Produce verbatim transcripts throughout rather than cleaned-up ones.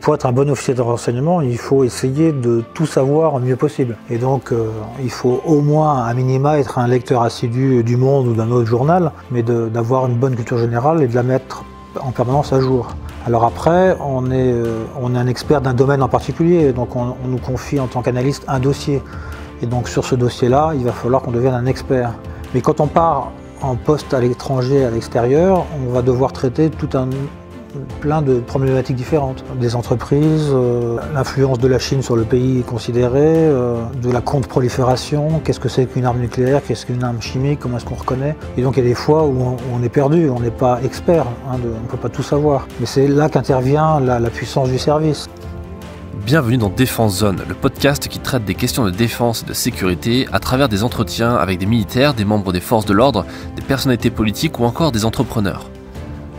Pour être un bon officier de renseignement, il faut essayer de tout savoir au mieux possible. Et donc, euh, il faut au moins, à minima, être un lecteur assidu du Monde ou d'un autre journal, mais d'avoir une bonne culture générale et de la mettre en permanence à jour. Alors après, on est, euh, on est un expert d'un domaine en particulier, donc on, on nous confie en tant qu'analyste un dossier. Et donc sur ce dossier-là, il va falloir qu'on devienne un expert. Mais quand on part en poste à l'étranger, à l'extérieur, on va devoir traiter tout un... plein de problématiques différentes. Des entreprises, euh, l'influence de la Chine sur le pays considéré, euh, de la contre-prolifération, qu'est-ce que c'est qu'une arme nucléaire, qu'est-ce qu'une arme chimique, comment est-ce qu'on reconnaît. Et donc il y a des fois où on, où on est perdu, on n'est pas expert, hein, de, on ne peut pas tout savoir. Mais c'est là qu'intervient la, la puissance du service. Bienvenue dans Défense Zone, le podcast qui traite des questions de défense et de sécurité à travers des entretiens avec des militaires, des membres des forces de l'ordre, des personnalités politiques ou encore des entrepreneurs.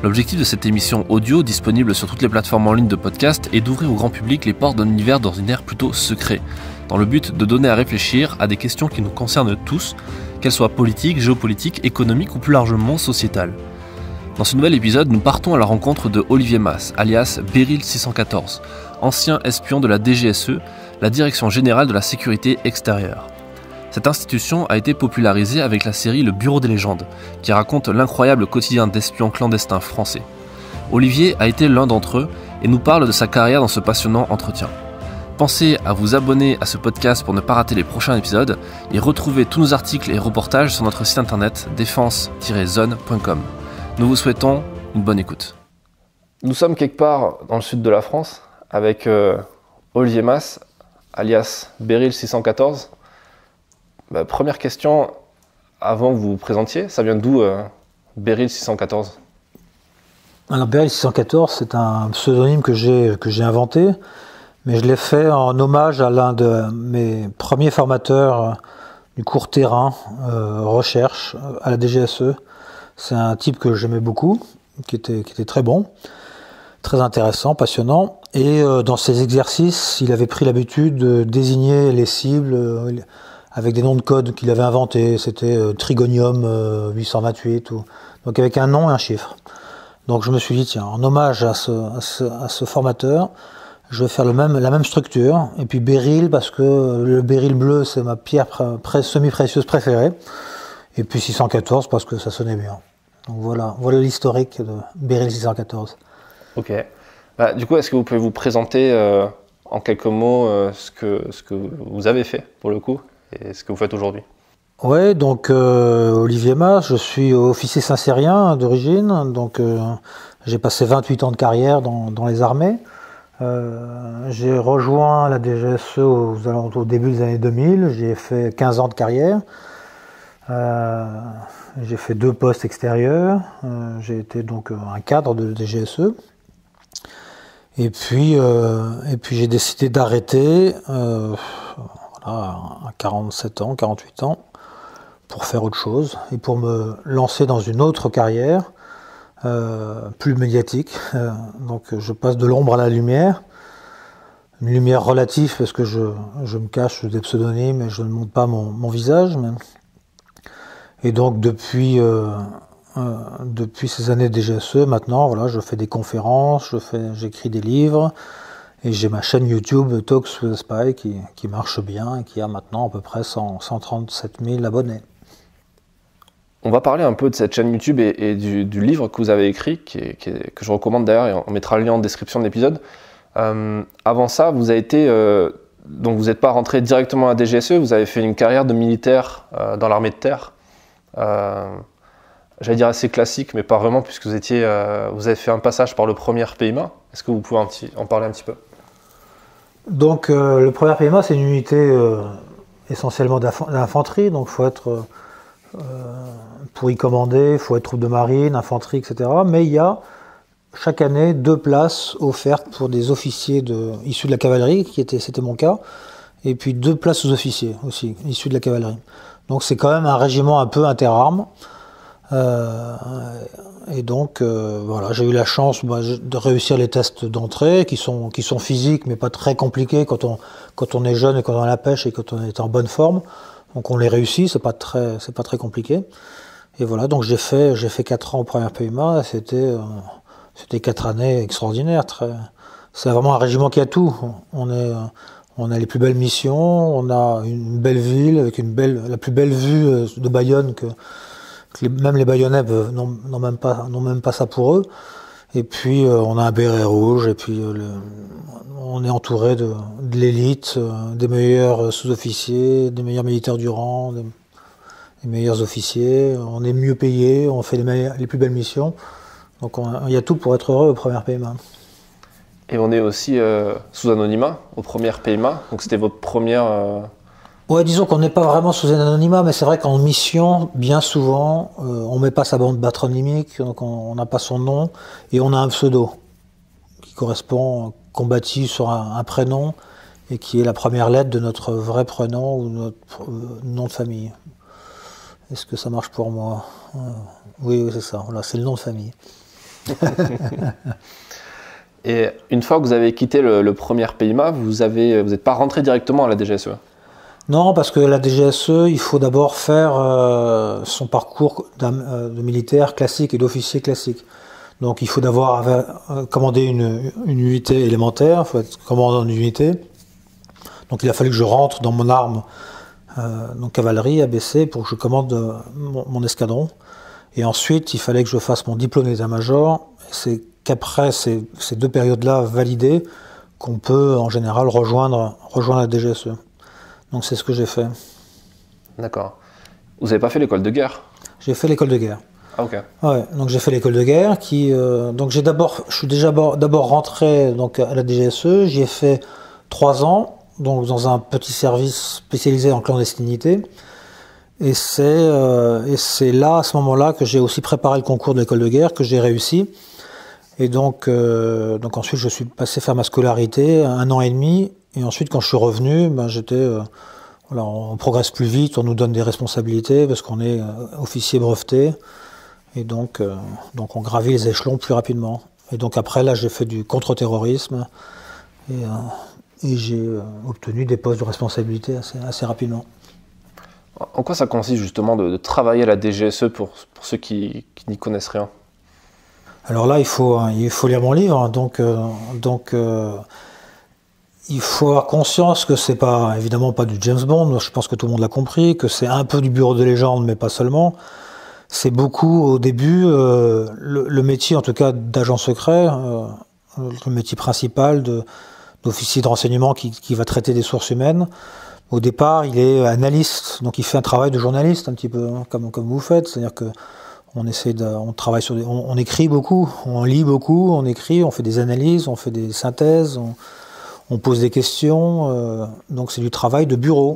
L'objectif de cette émission audio, disponible sur toutes les plateformes en ligne de podcast, est d'ouvrir au grand public les portes d'un univers d'ordinaire plutôt secret, dans le but de donner à réfléchir à des questions qui nous concernent tous, qu'elles soient politiques, géopolitiques, économiques ou plus largement sociétales. Dans ce nouvel épisode, nous partons à la rencontre de Olivier Mas, alias Beryl six cent quatorze, ancien espion de la D G S E, la Direction Générale de la Sécurité Extérieure. Cette institution a été popularisée avec la série Le bureau des légendes, qui raconte l'incroyable quotidien d'espions clandestins français. Olivier a été l'un d'entre eux et nous parle de sa carrière dans ce passionnant entretien. Pensez à vous abonner à ce podcast pour ne pas rater les prochains épisodes et retrouvez tous nos articles et reportages sur notre site internet défense tiret zone point com. Nous vous souhaitons une bonne écoute. Nous sommes quelque part dans le sud de la France avec euh, Olivier Mas, alias Beryl six cent quatorze. Bah, première question, avant que vous vous présentiez, ça vient d'où euh, Beryl six cent quatorze? Alors Beryl six cent quatorze, c'est un pseudonyme que j'ai que j'ai inventé, mais je l'ai fait en hommage à l'un de mes premiers formateurs du cours terrain, euh, recherche, à la D G S E. C'est un type que j'aimais beaucoup, qui était, qui était très bon, très intéressant, passionnant. Et euh, dans ses exercices, il avait pris l'habitude de désigner les cibles, euh, avec des noms de code qu'il avait inventés, c'était euh, Trigonium euh, huit cent vingt-huit, ou... donc avec un nom et un chiffre. Donc je me suis dit, tiens, en hommage à ce, à ce, à ce formateur, je vais faire le même, la même structure, et puis Beryl, parce que le Beryl bleu, c'est ma pierre semi-précieuse préférée, et puis six cent quatorze, parce que ça sonnait bien. Donc voilà, voilà l'historique de Beryl six cent quatorze. Ok. Bah, du coup, est-ce que vous pouvez vous présenter euh, en quelques mots euh, ce que, ce que vous avez fait, pour le coup ? Et ce que vous faites aujourd'hui? Oui, donc euh, Olivier Mas, je suis officier Saint-Cyrien d'origine, donc euh, j'ai passé vingt-huit ans de carrière dans, dans les armées. Euh, j'ai rejoint la D G S E au, au début des années deux mille, j'ai fait quinze ans de carrière, euh, j'ai fait deux postes extérieurs, euh, j'ai été donc un cadre de D G S E. Et puis, euh, et puis j'ai décidé d'arrêter... Euh, à quarante-sept ans, quarante-huit ans, pour faire autre chose et pour me lancer dans une autre carrière, euh, plus médiatique. Euh, donc je passe de l'ombre à la lumière, une lumière relative parce que je, je me cache des pseudonymes et je ne montre pas mon, mon visage. Mais... Et donc depuis, euh, euh, depuis ces années D G S E, maintenant, voilà, je fais des conférences, je fais, j'écris des livres, et j'ai ma chaîne YouTube Talks with Spy qui, qui marche bien et qui a maintenant à peu près cent, cent trente-sept mille abonnés. On va parler un peu de cette chaîne YouTube et, et du, du livre que vous avez écrit, qui est, qui est, que je recommande d'ailleurs, et on mettra le lien en description de l'épisode. Euh, avant ça, vous avez été, euh, donc vous n'êtes pas rentré directement à D G S E, vous avez fait une carrière de militaire euh, dans l'armée de terre. Euh, J'allais dire assez classique, mais pas vraiment, puisque vous, étiez, euh, vous avez fait un passage par le premier R P I M A. Est-ce que vous pouvez en, petit, en parler un petit peu ? Donc euh, le premier R P I M A, c'est une unité euh, essentiellement d'infanterie, donc faut être, euh, pour y commander, il faut être troupe de marine, infanterie, et cetera. Mais il y a chaque année deux places offertes pour des officiers de, issus de la cavalerie, qui était, c'était mon cas, et puis deux places aux officiers aussi, issus de la cavalerie. Donc c'est quand même un régiment un peu interarmes. Euh, et donc euh, voilà, j'ai eu la chance bah, de réussir les tests d'entrée qui sont, qui sont physiques mais pas très compliqués quand on, quand on est jeune et quand on a la pêche et quand on est en bonne forme, donc on les réussit, c'est pas très, c'est pas très compliqué, et voilà, donc j'ai fait, j'ai fait quatre ans au premier R P I M A, c'était euh, c'était quatre années extraordinaires, très, c'est vraiment un régiment qui a tout. On, est, on a les plus belles missions, on a une belle ville, avec une belle, la plus belle vue de Bayonne, que, que les, même les Bayonnais n'ont même, même pas ça pour eux. Et puis on a un béret rouge, et puis le, on est entouré de, de l'élite, des meilleurs sous-officiers, des meilleurs militaires du rang, des, des meilleurs officiers, on est mieux payé, on fait les, les plus belles missions. Donc il y a tout pour être heureux au premier R P I M A. Et on est aussi euh, sous anonymat au premier R P I M A, donc c'était votre première... Euh... Ouais, disons qu'on n'est pas vraiment sous un anonymat, mais c'est vrai qu'en mission, bien souvent, euh, on ne met pas sa bande patronymique, donc on n'a pas son nom, et on a un pseudo qui correspond, qu'on bâtit sur un, un prénom, et qui est la première lettre de notre vrai prénom ou notre euh, nom de famille. Est-ce que ça marche pour moi? euh, Oui, oui c'est ça, voilà, c'est le nom de famille. Et une fois que vous avez quitté le, le premier R P I M A, vous n'êtes vous pas rentré directement à la D G S E? Non, parce que la D G S E, il faut d'abord faire euh, son parcours euh, de militaire classique et d'officier classique. Donc il faut d'abord euh, commander une, une unité élémentaire, il faut être commandant d'une unité. Donc il a fallu que je rentre dans mon arme, euh, donc cavalerie, A B C, pour que je commande euh, mon, mon escadron. Et ensuite, il fallait que je fasse mon diplôme d'état-major. C'est qu'après ces, ces deux périodes-là validées, qu'on peut en général rejoindre, rejoindre la D G S E. Donc c'est ce que j'ai fait. D'accord. Vous n'avez pas fait l'école de guerre? J'ai fait l'école de guerre. Ah ok. Ouais, donc j'ai fait l'école de guerre qui... Euh, donc j'ai d'abord... Je suis déjà d'abord rentré donc, à la D G S E, j'y ai fait trois ans, donc dans un petit service spécialisé en clandestinité. Et c'est euh, là, à ce moment-là, que j'ai aussi préparé le concours de l'école de guerre, que j'ai réussi. Et donc, euh, donc ensuite je suis passé faire ma scolarité, un an et demi. Et ensuite, quand je suis revenu, ben, j'étais, euh, voilà, on progresse plus vite, on nous donne des responsabilités parce qu'on est euh, officier breveté. Et donc, euh, donc, on gravit les échelons plus rapidement. Et donc après, là, j'ai fait du contre-terrorisme et, euh, et j'ai euh, obtenu des postes de responsabilité assez, assez rapidement. En quoi ça consiste justement de, de travailler à la D G S E pour, pour ceux qui, qui n'y connaissent rien? Alors là, il faut, il faut lire mon livre. Donc... Euh, donc euh, il faut avoir conscience que c'est pas, évidemment pas du James Bond, je pense que tout le monde l'a compris, que c'est un peu du bureau des légendes, mais pas seulement. C'est beaucoup, au début, euh, le, le métier, en tout cas d'agent secret, euh, le métier principal d'officier de, de renseignement qui, qui va traiter des sources humaines. Au départ, il est analyste, donc il fait un travail de journaliste, un petit peu hein, comme, comme vous faites, c'est-à-dire que on essaie de, on travaille sur des, on, on écrit beaucoup, on lit beaucoup, on écrit, on fait des analyses, on fait des synthèses, on, on pose des questions, euh, donc c'est du travail de bureau.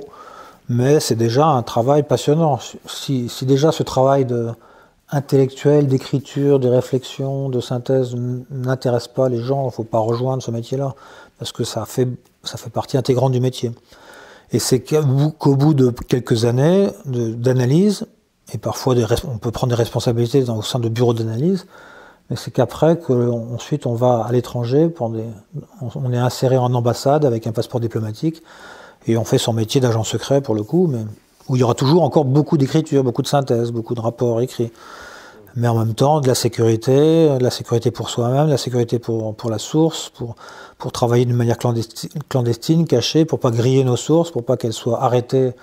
Mais c'est déjà un travail passionnant. Si, si déjà ce travail de, intellectuel, d'écriture, de réflexion, de synthèse n'intéresse pas les gens, il ne faut pas rejoindre ce métier-là, parce que ça fait, ça fait partie intégrante du métier. Et c'est qu'au bout de quelques années d'analyse, et parfois des, on peut prendre des responsabilités dans, au sein de bureaux d'analyse, mais c'est qu'après, qu'ensuite, on va à l'étranger, on est inséré en ambassade avec un passeport diplomatique, et on fait son métier d'agent secret, pour le coup, mais où il y aura toujours encore beaucoup d'écriture, beaucoup de synthèse, beaucoup de rapports écrits. Mais en même temps, de la sécurité, de la sécurité pour soi-même, de la sécurité pour, pour la source, pour, pour travailler d'une manière clandestine, clandestine, cachée, pour pas griller nos sources, pour pas qu'elles soient arrêtées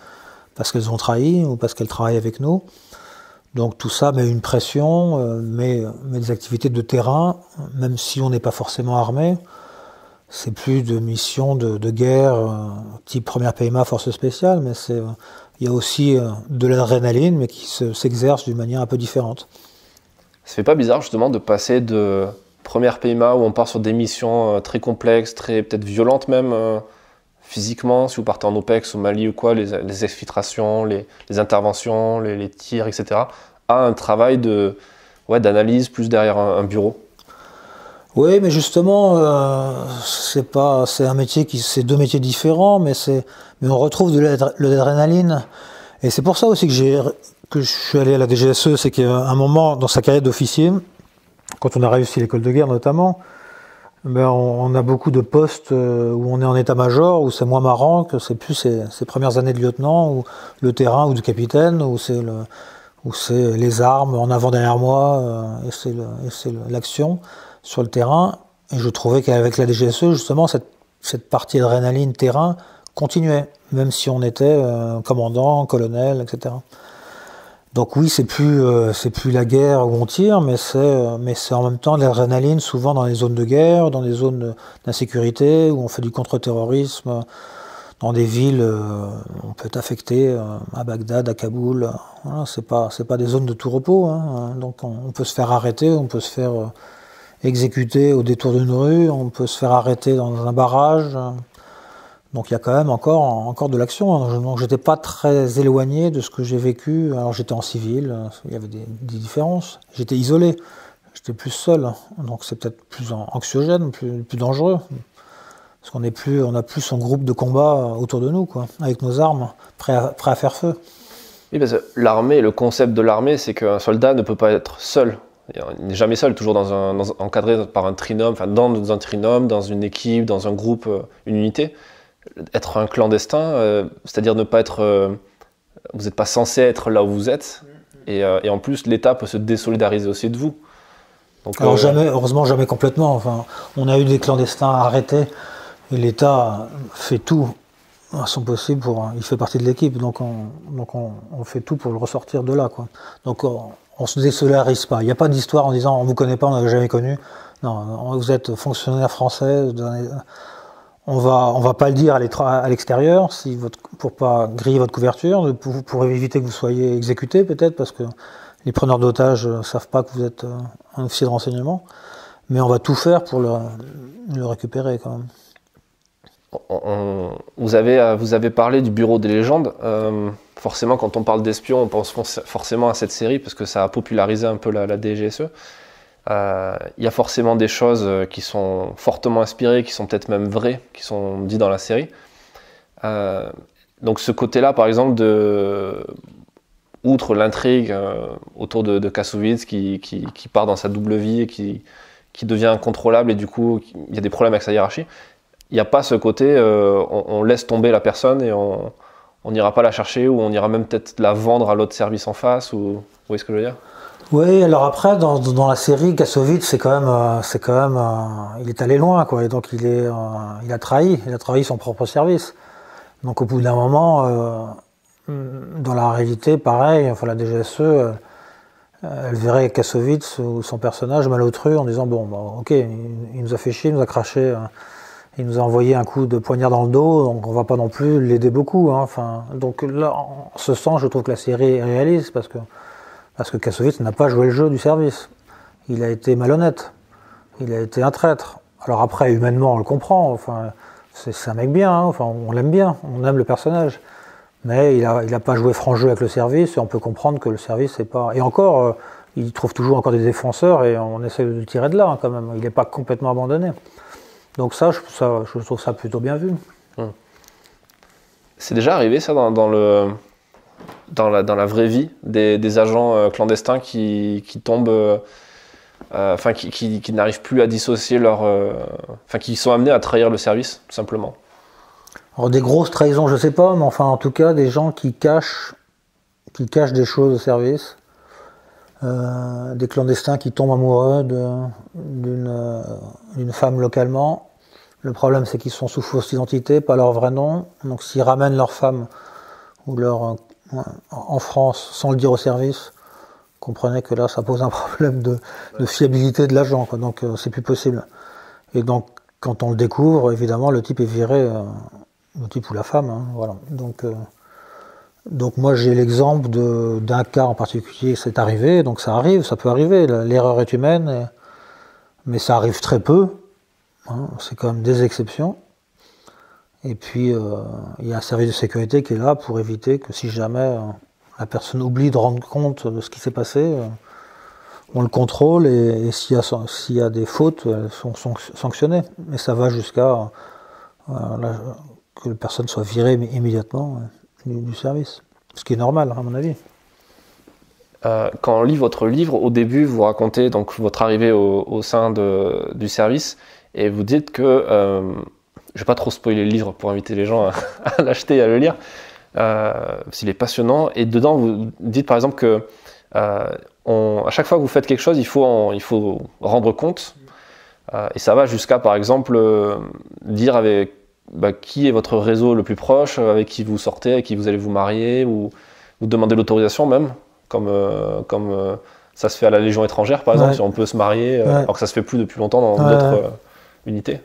parce qu'elles ont trahi ou parce qu'elles travaillent avec nous. Donc tout ça met une pression, euh, met, met des activités de terrain, même si on n'est pas forcément armé. C'est plus de missions de, de guerre, euh, type première P M A, force spéciale, mais il euh, y a aussi euh, de l'adrénaline, mais qui s'exerce se, d'une manière un peu différente. Ça fait pas bizarre justement de passer de première P M A, où on part sur des missions euh, très complexes, très peut-être violentes même, euh, physiquement, si vous partez en OPEX, au Mali ou quoi, les, les exfiltrations, les, les interventions, les, les tirs, et cetera, à un travail de, ouais, d'analyse plus derrière un, un bureau. Oui, mais justement, euh, c'est pas, c'est un métier qui, c'est deux métiers différents, mais c'est, mais on retrouve de l'adrénaline. Et c'est pour ça aussi que j'ai, que je suis allé à la D G S E, c'est qu'à un moment dans sa carrière d'officier, quand on a réussi l'école de guerre notamment. Ben on a beaucoup de postes où on est en état-major, où c'est moins marrant, que c'est plus ces, ces premières années de lieutenant, ou le terrain, ou de capitaine, où c'est le, les armes en avant derrière moi, et c'est l'action sur le terrain. Et je trouvais qu'avec la D G S E, justement, cette, cette partie adrénaline terrain continuait, même si on était euh, commandant, colonel, et cetera. Donc oui, c'est plus, euh, c'est plus la guerre où on tire, mais c'est euh, en même temps de l'adrénaline, souvent dans les zones de guerre, dans des zones d'insécurité, où on fait du contre-terrorisme, dans des villes, euh, on peut être affecté euh, à Bagdad, à Kaboul. Voilà, c'est pas, c'est pas des zones de tout repos, hein. Donc on, on peut se faire arrêter, on peut se faire euh, exécuter au détour d'une rue, on peut se faire arrêter dans un barrage. Donc il y a quand même encore, encore de l'action. Donc j'étais pas très éloigné de ce que j'ai vécu. Alors j'étais en civil, il y avait des, des différences. J'étais isolé, j'étais plus seul. Donc c'est peut-être plus anxiogène, plus, plus dangereux. Parce qu'on est plus, on a plus son groupe de combat autour de nous, quoi, avec nos armes, prêts à, prêts à faire feu. Oui, parce que l'armée, le concept de l'armée, c'est qu'un soldat ne peut pas être seul. Il n'est jamais seul, toujours dans un, dans, encadré par un trinôme, enfin dans un trinôme, dans une équipe, dans un groupe, une unité. Être un clandestin, euh, c'est-à-dire ne pas être, euh, vous n'êtes pas censé être là où vous êtes, et, euh, et en plus l'État peut se désolidariser aussi de vous. Donc, alors euh, jamais, heureusement jamais complètement. Enfin, on a eu des clandestins arrêtés, et l'État fait tout à son possible pour, il fait partie de l'équipe, donc, on, donc on, on fait tout pour le ressortir de là, quoi. Donc on, on se désolidarise pas. Il n'y a pas d'histoire en disant on vous connaît pas, on n'avait jamais connu. Non, vous êtes fonctionnaire français. On va, on va pas le dire à l'extérieur, si votre, pour pas griller votre couverture, pour, pour éviter que vous soyez exécuté peut-être, parce que les preneurs d'otages ne savent pas que vous êtes un officier de renseignement, mais on va tout faire pour le, le récupérer quand même. On, on, vous, avez, vous avez parlé du bureau des légendes, euh, forcément quand on parle d'espions, on pense forcément à cette série, parce que ça a popularisé un peu la, la D G S E. Il euh, y a forcément des choses qui sont fortement inspirées, qui sont peut-être même vraies, qui sont dites dans la série. Euh, donc ce côté-là, par exemple, de... outre l'intrigue euh, autour de, de Kassovitz qui, qui, qui part dans sa double vie et qui, qui devient incontrôlable, et du coup, il y a des problèmes avec sa hiérarchie, il n'y a pas ce côté, euh, on, on laisse tomber la personne et on n'ira pas la chercher, ou on ira même peut-être la vendre à l'autre service en face, ou vous voyez ce que je veux dire ? Oui, alors après, dans, dans la série, Kassovitz, c'est quand même, c'est quand même, il est allé loin, quoi. Et donc il est, il a trahi, il a trahi son propre service. Donc au bout d'un moment, dans la réalité, pareil, enfin la D G S E, elle verrait Kassovitz ou son personnage malotru en disant bon, bah, ok, il, il nous a fait chier, il nous a craché, il nous a envoyé un coup de poignard dans le dos, donc on va pas non plus l'aider beaucoup, hein. Enfin, donc là, en ce sens, je trouve que la série est réaliste, parce que. Parce que Kassovitz n'a pas joué le jeu du service. Il a été malhonnête. Il a été un traître. Alors après, humainement, on le comprend. Enfin, c'est un mec bien. Hein. Enfin, on l'aime bien. On aime le personnage. Mais il n'a il a pas joué franc jeu avec le service. Et on peut comprendre que le service n'est pas... Et encore, euh, il trouve toujours encore des défenseurs. Et on essaie de le tirer de là, hein, quand même. Il n'est pas complètement abandonné. Donc ça je, ça, je trouve ça plutôt bien vu. Hum. C'est déjà arrivé, ça, dans, dans le... Dans la, dans la vraie vie, des, des agents euh, clandestins qui, qui tombent, euh, euh, enfin qui, qui, qui n'arrivent plus à dissocier leur, euh, enfin qui sont amenés à trahir le service, tout simplement. Alors des grosses trahisons, je sais pas, mais enfin en tout cas des gens qui cachent, qui cachent des choses au service, euh, des clandestins qui tombent amoureux d'une d'une femme localement. Le problème c'est qu'ils sont sous fausse identité, pas leur vrai nom, donc s'ils ramènent leur femme ou leur en France, sans le dire au service, comprenez que là, ça pose un problème de, de fiabilité de l'agent, donc euh, c'est plus possible. Et donc, quand on le découvre, évidemment, le type est viré, euh, le type ou la femme, hein, voilà. Donc, euh, donc moi, j'ai l'exemple d'un cas en particulier, c'est arrivé, donc ça arrive, ça peut arriver, l'erreur est humaine, et, mais ça arrive très peu, hein, c'est quand même des exceptions. Et puis, euh, il y a un service de sécurité qui est là pour éviter que si jamais euh, la personne oublie de rendre compte de ce qui s'est passé, euh, on le contrôle et, et s'il y, y a des fautes, elles sont, sont sanctionnées. Mais ça va jusqu'à euh, que la personne soit virée immédiatement euh, du, du service. Ce qui est normal, à mon avis. Euh, quand on lit votre livre, au début, vous racontez donc, votre arrivée au, au sein de, du service et vous dites que... Euh, je ne vais pas trop spoiler le livre pour inviter les gens à, à l'acheter et à le lire, euh, parce qu'il est passionnant. Et dedans, vous dites par exemple que euh, on, à chaque fois que vous faites quelque chose, il faut, en, il faut rendre compte. Euh, et ça va jusqu'à, par exemple, euh, dire avec, bah, qui est votre réseau le plus proche, avec qui vous sortez, avec qui vous allez vous marier, ou, ou demander l'autorisation même, comme, euh, comme euh, ça se fait à la Légion étrangère, par exemple, ouais. si on peut se marier, euh, ouais. alors que ça se fait plus depuis longtemps dans ouais. d'autres euh, unités.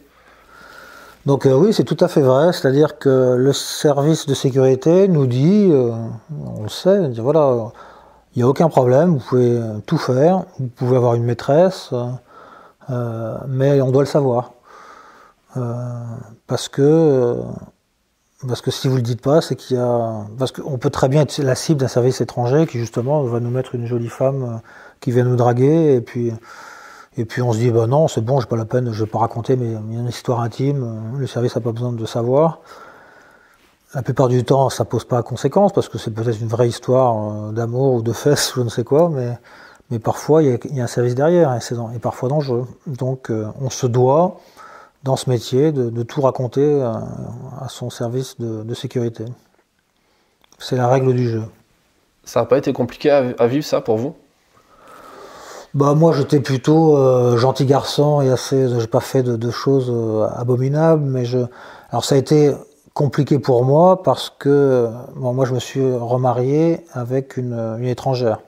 Donc euh, oui, c'est tout à fait vrai, c'est-à-dire que le service de sécurité nous dit, euh, on le sait, dit, voilà, il n'y a aucun problème, vous pouvez tout faire, vous pouvez avoir une maîtresse, euh, mais on doit le savoir. Euh, parce que euh, parce que si vous le dites pas, c'est qu'il y a... Parce qu'on peut très bien être la cible d'un service étranger qui justement va nous mettre une jolie femme qui vient nous draguer, et puis... Et puis on se dit, ben non, c'est bon, j'ai pas la peine, je vais pas raconter mes, mes histoires intimes, le service n'a pas besoin de savoir. La plupart du temps, ça pose pas de conséquences, parce que c'est peut-être une vraie histoire d'amour ou de fesses, je ne sais quoi, mais, mais parfois, il y, y a un service derrière, et c'est parfois dangereux. Donc euh, on se doit, dans ce métier, de, de tout raconter à, à son service de, de sécurité. C'est la règle du jeu. Ça n'a pas été compliqué à, à vivre, ça, pour vous ? Bah moi j'étais plutôt euh, gentil garçon et assez, j'ai pas fait de, de choses euh, abominables, mais je, alors ça a été compliqué pour moi parce que bon, moi je me suis remarié avec une, une étrangère,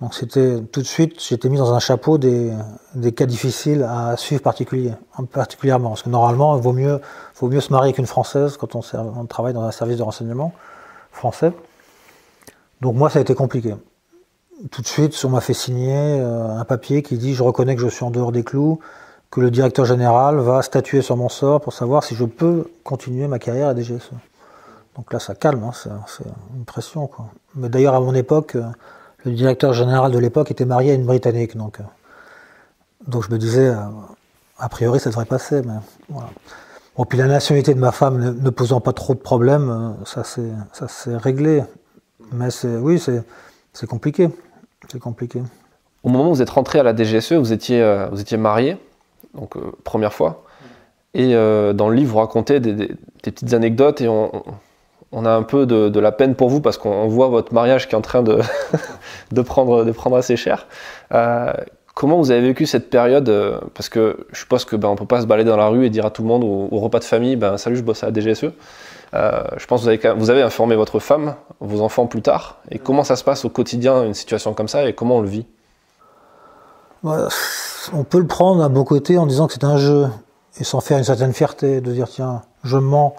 donc c'était tout de suite, j'étais mis dans un chapeau des, des cas difficiles à suivre particulièrement, parce que normalement il vaut mieux, vaut mieux se marier avec une Française quand on, on travaille dans un service de renseignement français, donc moi ça a été compliqué. Tout de suite, on m'a fait signer un papier qui dit « Je reconnais que je suis en dehors des clous, que le directeur général va statuer sur mon sort pour savoir si je peux continuer ma carrière à D G S E. » Donc là, ça calme, hein, c'est une pression, quoi. Mais d'ailleurs, à mon époque, le directeur général de l'époque était marié à une Britannique. Donc, donc je me disais, a priori, ça devrait passer. Mais voilà. Bon, puis la nationalité de ma femme ne, ne posant pas trop de problèmes, ça s'est réglé. Mais oui, c'est compliqué. C'est compliqué. Au moment où vous êtes rentré à la D G S E, vous étiez, euh, vous étiez marié, donc euh, première fois, et euh, dans le livre, vous racontez des, des, des petites anecdotes, et on, on a un peu de, de la peine pour vous, parce qu'on voit votre mariage qui est en train de, de, prendre, de prendre assez cher. Euh, comment vous avez vécu cette période? Parce que je suppose qu'on ben, ne peut pas se balader dans la rue et dire à tout le monde, au, au repas de famille, ben, « Salut, je bosse à la D G S E ». Euh, je pense que vous avez, vous avez informé votre femme, vos enfants plus tard. Et comment ça se passe au quotidien, une situation comme ça, et comment on le vit? On peut le prendre à bon côté en disant que c'est un jeu, et sans faire une certaine fierté, de dire tiens, je mens,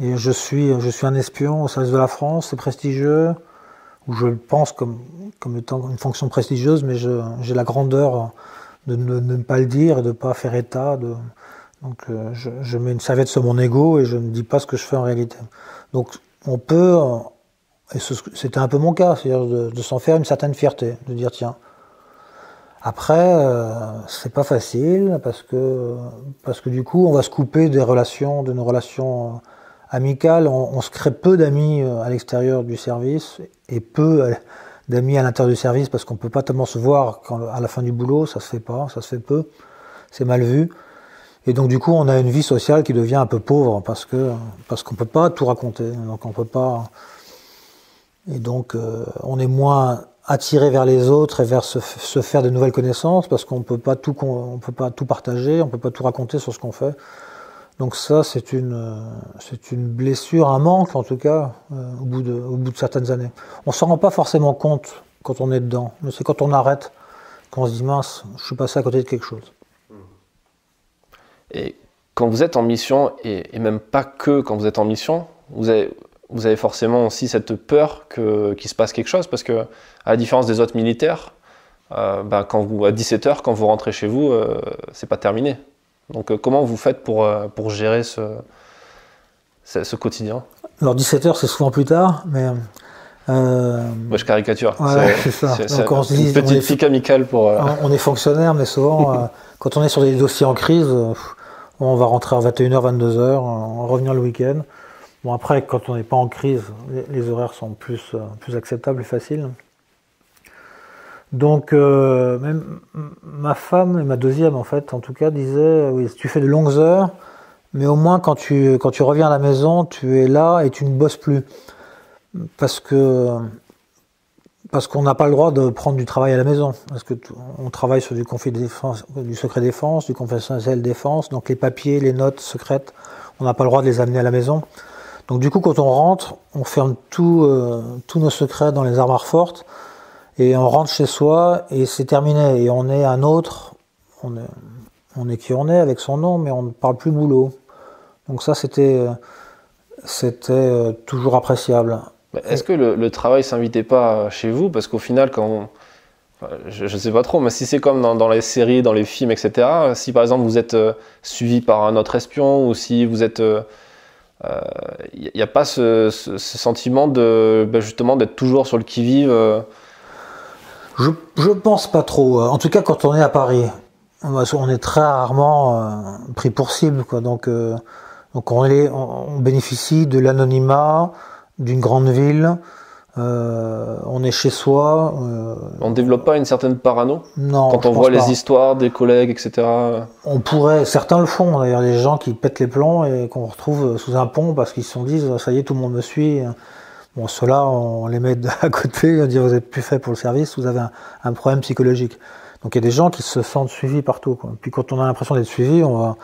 et je suis, je suis un espion au service de la France, c'est prestigieux, ou je le pense comme, comme étant une fonction prestigieuse, mais j'ai la grandeur de ne, de ne pas le dire et de ne pas faire état de... Donc euh, je, je mets une serviette sur mon ego et je ne dis pas ce que je fais en réalité. Donc on peut, et c'était un peu mon cas, c'est-à-dire de, de s'en faire une certaine fierté, de dire tiens. Après, euh, c'est pas facile parce que, parce que du coup on va se couper des relations, de nos relations amicales, on, on se crée peu d'amis à l'extérieur du service et peu d'amis à l'intérieur du service parce qu'on peut pas tellement se voir quand, à la fin du boulot, ça se fait pas, ça se fait peu, c'est mal vu. Et donc du coup, on a une vie sociale qui devient un peu pauvre parce que parce qu'on peut pas tout raconter, donc on peut pas. Et donc euh, on est moins attiré vers les autres et vers se, se faire de nouvelles connaissances parce qu'on peut pas tout on peut pas tout partager, on peut pas tout raconter sur ce qu'on fait. Donc ça, c'est une c'est une blessure, un manque en tout cas euh, au bout de au bout de certaines années. On s'en rend pas forcément compte quand on est dedans, mais c'est quand on arrête qu'on se dit mince, je suis passé à côté de quelque chose. Et quand vous êtes en mission, et, et même pas que quand vous êtes en mission, vous avez, vous avez forcément aussi cette peur que, qu'il se passe quelque chose, parce que, à la différence des autres militaires, euh, bah, quand vous, à dix-sept heures, quand vous rentrez chez vous, euh, c'est pas terminé. Donc euh, comment vous faites pour, euh, pour gérer ce, ce, ce quotidien? Alors dix-sept heures, c'est souvent plus tard, mais... Euh... Moi je caricature, ouais, c'est ça. Donc, on se dit, une petite pique amicale pour... Euh... On est fonctionnaire, mais souvent, euh, quand on est sur des dossiers en crise... Euh, on va rentrer à vingt et une heures, vingt-deux heures, en revenant le week-end. Bon, après, quand on n'est pas en crise, les, les horaires sont plus, plus acceptables et faciles. Donc, euh, même ma femme, et ma deuxième en fait, en tout cas, disait « Oui, tu fais de longues heures, mais au moins quand tu, quand tu reviens à la maison, tu es là et tu ne bosses plus. » Parce que, Parce qu'on n'a pas le droit de prendre du travail à la maison. Parce que on travaille sur du confidentiel, du secret défense, du confidentiel défense. Donc les papiers, les notes secrètes, on n'a pas le droit de les amener à la maison. Donc du coup, quand on rentre, on ferme tout, euh, tous nos secrets dans les armoires fortes. Et on rentre chez soi et c'est terminé. Et on est un autre, on est, on est qui on est avec son nom, mais on ne parle plus boulot. Donc ça, c'était c'était toujours appréciable. Est-ce que le, le travail ne s'invitait pas chez vous? Parce qu'au final, quand on, enfin, je ne sais pas trop, mais si c'est comme dans, dans les séries, dans les films, et cetera, si par exemple vous êtes euh, suivi par un autre espion, ou si vous êtes... Euh, il n'y a pas ce, ce, ce sentiment de, ben justement d'être toujours sur le qui-vive euh... Je ne pense pas trop. En tout cas, quand on est à Paris, on est très rarement euh, pris pour cible, quoi. Donc, euh, donc on, est, on, on bénéficie de l'anonymat, d'une grande ville, euh, on est chez soi. Euh, on ne développe pas une certaine parano? Non. Quand on voit les histoires des collègues, et cetera. On pourrait, certains le font, d'ailleurs, des gens qui pètent les plombs et qu'on retrouve sous un pont parce qu'ils se sont dit, ça y est, tout le monde me suit. Bon, ceux-là, on les met à côté, on dit, vous n'êtes plus fait pour le service, vous avez un, un problème psychologique. Donc il y a des gens qui se sentent suivis partout, quoi. Puis quand on a l'impression d'être suivi, on va...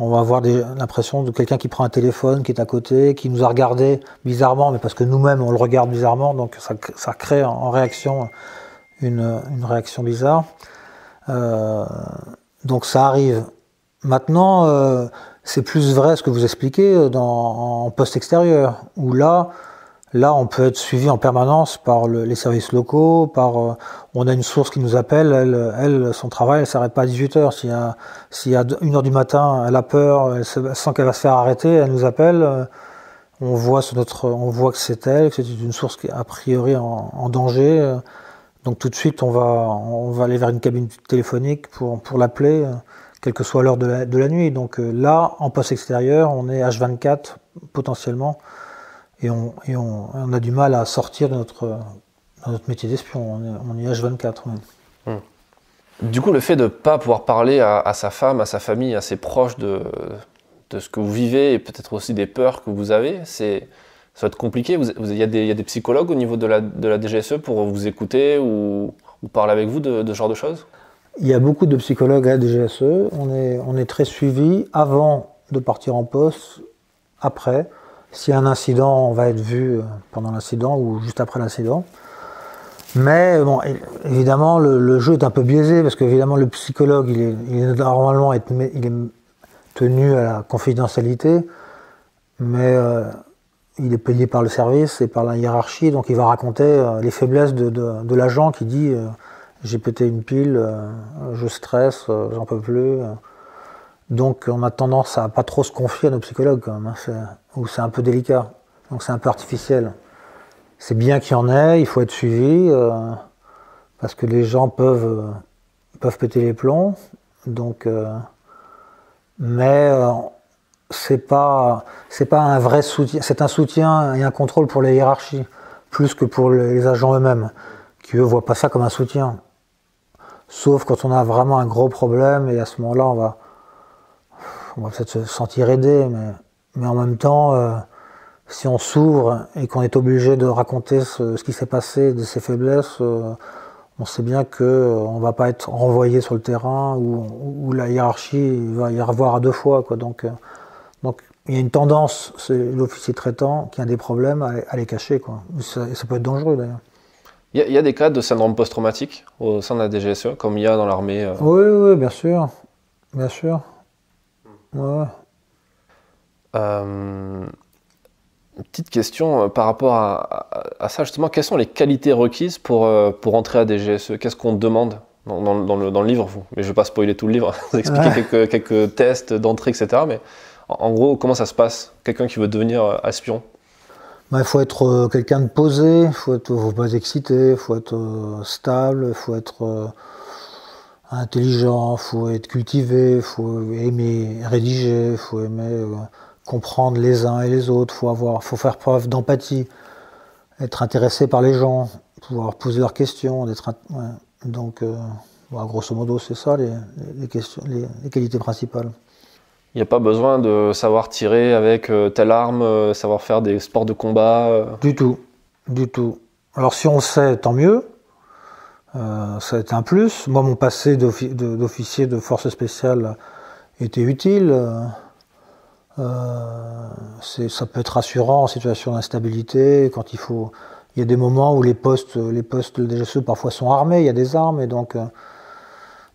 On va avoir l'impression de quelqu'un qui prend un téléphone, qui est à côté, qui nous a regardé bizarrement, mais parce que nous-mêmes, on le regarde bizarrement, donc ça, ça crée en, en réaction une, une réaction bizarre. Euh, donc ça arrive. Maintenant, euh, c'est plus vrai ce que vous expliquez dans, en poste extérieur, où là, là, on peut être suivi en permanence par le, les services locaux, par... Euh, on a une source qui nous appelle, elle, elle son travail, elle s'arrête pas à dix-huit heures. S'il y a, s'il y a une heure du matin, elle a peur, elle sent qu'elle va se faire arrêter, elle nous appelle, on voit, sur notre, on voit que c'est elle, que c'est une source qui est a priori en, en danger. Donc tout de suite, on va, on va aller vers une cabine téléphonique pour, pour l'appeler, quelle que soit l'heure de la, de la nuit. Donc là, en poste extérieur, on est H vingt-quatre potentiellement, et on, et on, on a du mal à sortir de notre... Dans notre métier d'espion, on, on y est H vingt-quatre. Ouais. Mmh. Du coup, le fait de ne pas pouvoir parler à, à sa femme, à sa famille, à ses proches de, de ce que vous vivez, et peut-être aussi des peurs que vous avez, c'est, ça va être compliqué. Vous, vous, y a des, y a des psychologues au niveau de la, de la D G S E pour vous écouter ou, ou parler avec vous de, de ce genre de choses? Il y a beaucoup de psychologues à la D G S E. On est, on est très suivi avant de partir en poste, après. S'il y a un incident, on va être vu pendant l'incident ou juste après l'incident. Mais bon, évidemment, le, le jeu est un peu biaisé parce que évidemment, le psychologue, il est, il est normalement être, il est tenu à la confidentialité, mais euh, il est payé par le service et par la hiérarchie, donc il va raconter euh, les faiblesses de, de, de l'agent qui dit euh, j'ai pété une pile, euh, je stresse, euh, j'en peux plus. Euh. Donc on a tendance à pas trop se confier à nos psychologues quand même, hein, c'est, ou c'est un peu délicat, donc c'est un peu artificiel. C'est bien qu'il y en ait, il faut être suivi, euh, parce que les gens peuvent, euh, peuvent péter les plombs, donc, euh, mais euh, c'est pas, c'est pas un vrai soutien, c'est un soutien et un contrôle pour les hiérarchies, plus que pour les agents eux-mêmes, qui eux voient pas ça comme un soutien. Sauf quand on a vraiment un gros problème, et à ce moment-là, on va, on va peut-être se sentir aidé, mais, mais en même temps... Euh, si on s'ouvre et qu'on est obligé de raconter ce, ce qui s'est passé, de ses faiblesses, euh, on sait bien qu'on euh, ne va pas être renvoyé sur le terrain où, où la hiérarchie va y revoir à deux fois, quoi. Donc, euh, donc il y a une tendance, c'est l'officier traitant qui a des problèmes à, à les cacher, quoi. Ça, ça peut être dangereux d'ailleurs. Il y, y a des cas de syndrome post-traumatique au sein de la D G S E, comme il y a dans l'armée euh... Oui, oui, bien sûr. Bien sûr. Ouais. Euh... Une petite question par rapport à, à, à ça, justement, quelles sont les qualités requises pour, euh, pour entrer à D G S E? Qu'est-ce qu'on demande dans, dans, dans, le, dans le livre, vous? Mais je ne vais pas spoiler tout le livre, vous expliquez ouais. quelques, quelques tests d'entrée, et cetera. Mais en, en gros, comment ça se passe? Quelqu'un qui veut devenir euh, espion? Bah, il faut être euh, quelqu'un de posé, il faut être faut pas excité, il faut être euh, stable, il faut être euh, intelligent, il faut être cultivé, il faut aimer rédiger, il faut aimer... Euh, comprendre les uns et les autres, faut avoir, faut faire preuve d'empathie, être intéressé par les gens, pouvoir poser leurs questions, d'être, ouais. donc euh, bah, grosso modo c'est ça les, les, questions, les, les qualités principales. Il n'y a pas besoin de savoir tirer avec euh, telle arme, euh, savoir faire des sports de combat. Euh... Du tout, du tout. Alors si on le sait, tant mieux, euh, ça a été un plus. Moi, mon passé d'officier de, de force spéciale était utile. Euh, ça peut être rassurant en situation d'instabilité, quand il faut... Il y a des moments où les postes, les postes, le D G S E parfois sont armés, il y a des armes, et donc euh,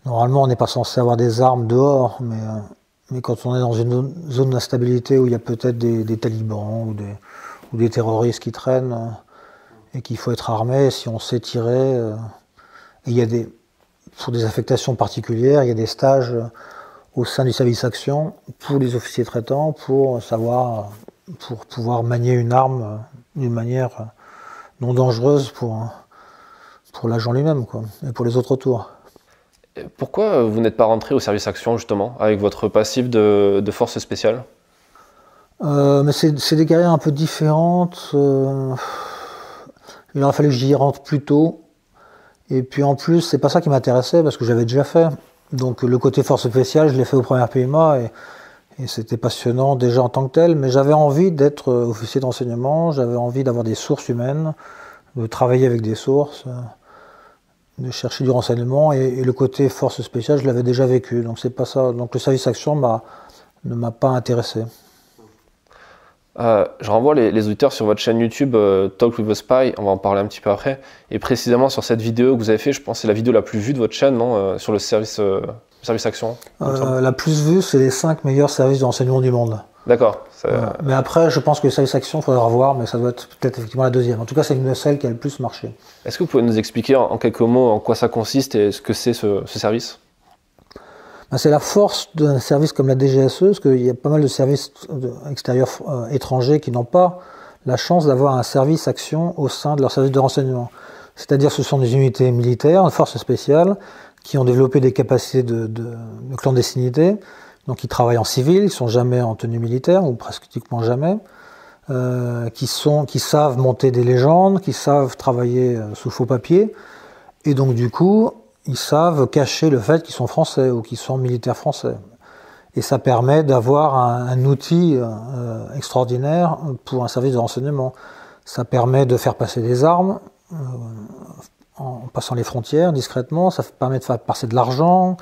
normalement on n'est pas censé avoir des armes dehors, mais, euh, mais quand on est dans une zone d'instabilité où il y a peut-être des, des talibans ou des, ou des terroristes qui traînent, euh, et qu'il faut être armé, si on sait tirer, euh, et il y a des, sur des affectations particulières, il y a des stages euh, au sein du service action pour les officiers traitants, pour savoir, pour pouvoir manier une arme euh, d'une manière... Euh, non dangereuse pour, pour l'agent lui-même et pour les autres autour. Pourquoi vous n'êtes pas rentré au service action justement, avec votre passif de, de force spéciale? euh, Mais c'est des carrières un peu différentes. Euh, il aurait fallu que j'y rentre plus tôt. Et puis en plus, c'est pas ça qui m'intéressait parce que j'avais déjà fait. Donc le côté force spéciale, je l'ai fait au premier R P I M A et, et c'était passionnant déjà en tant que tel, mais j'avais envie d'être officier d'enseignement, j'avais envie d'avoir des sources humaines, de travailler avec des sources, de chercher du renseignement, et, et le côté force spéciale, je l'avais déjà vécu, donc c'est pas ça. Donc le service action ne m'a pas intéressé. Euh, je renvoie les, les auditeurs sur votre chaîne YouTube euh, Talk with Spy, on va en parler un petit peu après, et précisément sur cette vidéo que vous avez fait, je pense que c'est la vidéo la plus vue de votre chaîne, non euh, sur le service... Euh... Service action euh, La plus vue, c'est les cinq meilleurs services d'enseignement du monde. D'accord. Euh, mais après, je pense que le service action, il faudra voir, mais ça doit être peut-être effectivement la deuxième. En tout cas, c'est une de celles qui a le plus marché. Est-ce que vous pouvez nous expliquer en, en quelques mots en quoi ça consiste et ce que c'est ce, ce service? Ben, c'est la force d'un service comme la D G S E, parce qu'il y a pas mal de services extérieurs euh, étrangers qui n'ont pas la chance d'avoir un service action au sein de leur service de renseignement. C'est-à-dire ce sont des unités militaires, forces spéciales, qui ont développé des capacités de, de, de clandestinité, donc ils travaillent en civil, ils ne sont jamais en tenue militaire, ou pratiquement jamais, euh, qui, sont, qui savent monter des légendes, qui savent travailler sous faux papiers, et donc du coup, ils savent cacher le fait qu'ils sont français, ou qu'ils sont militaires français. Et ça permet d'avoir un, un outil euh, extraordinaire pour un service de renseignement. Ça permet de faire passer des armes, euh, en passant les frontières discrètement, ça permet de faire passer de l'argent,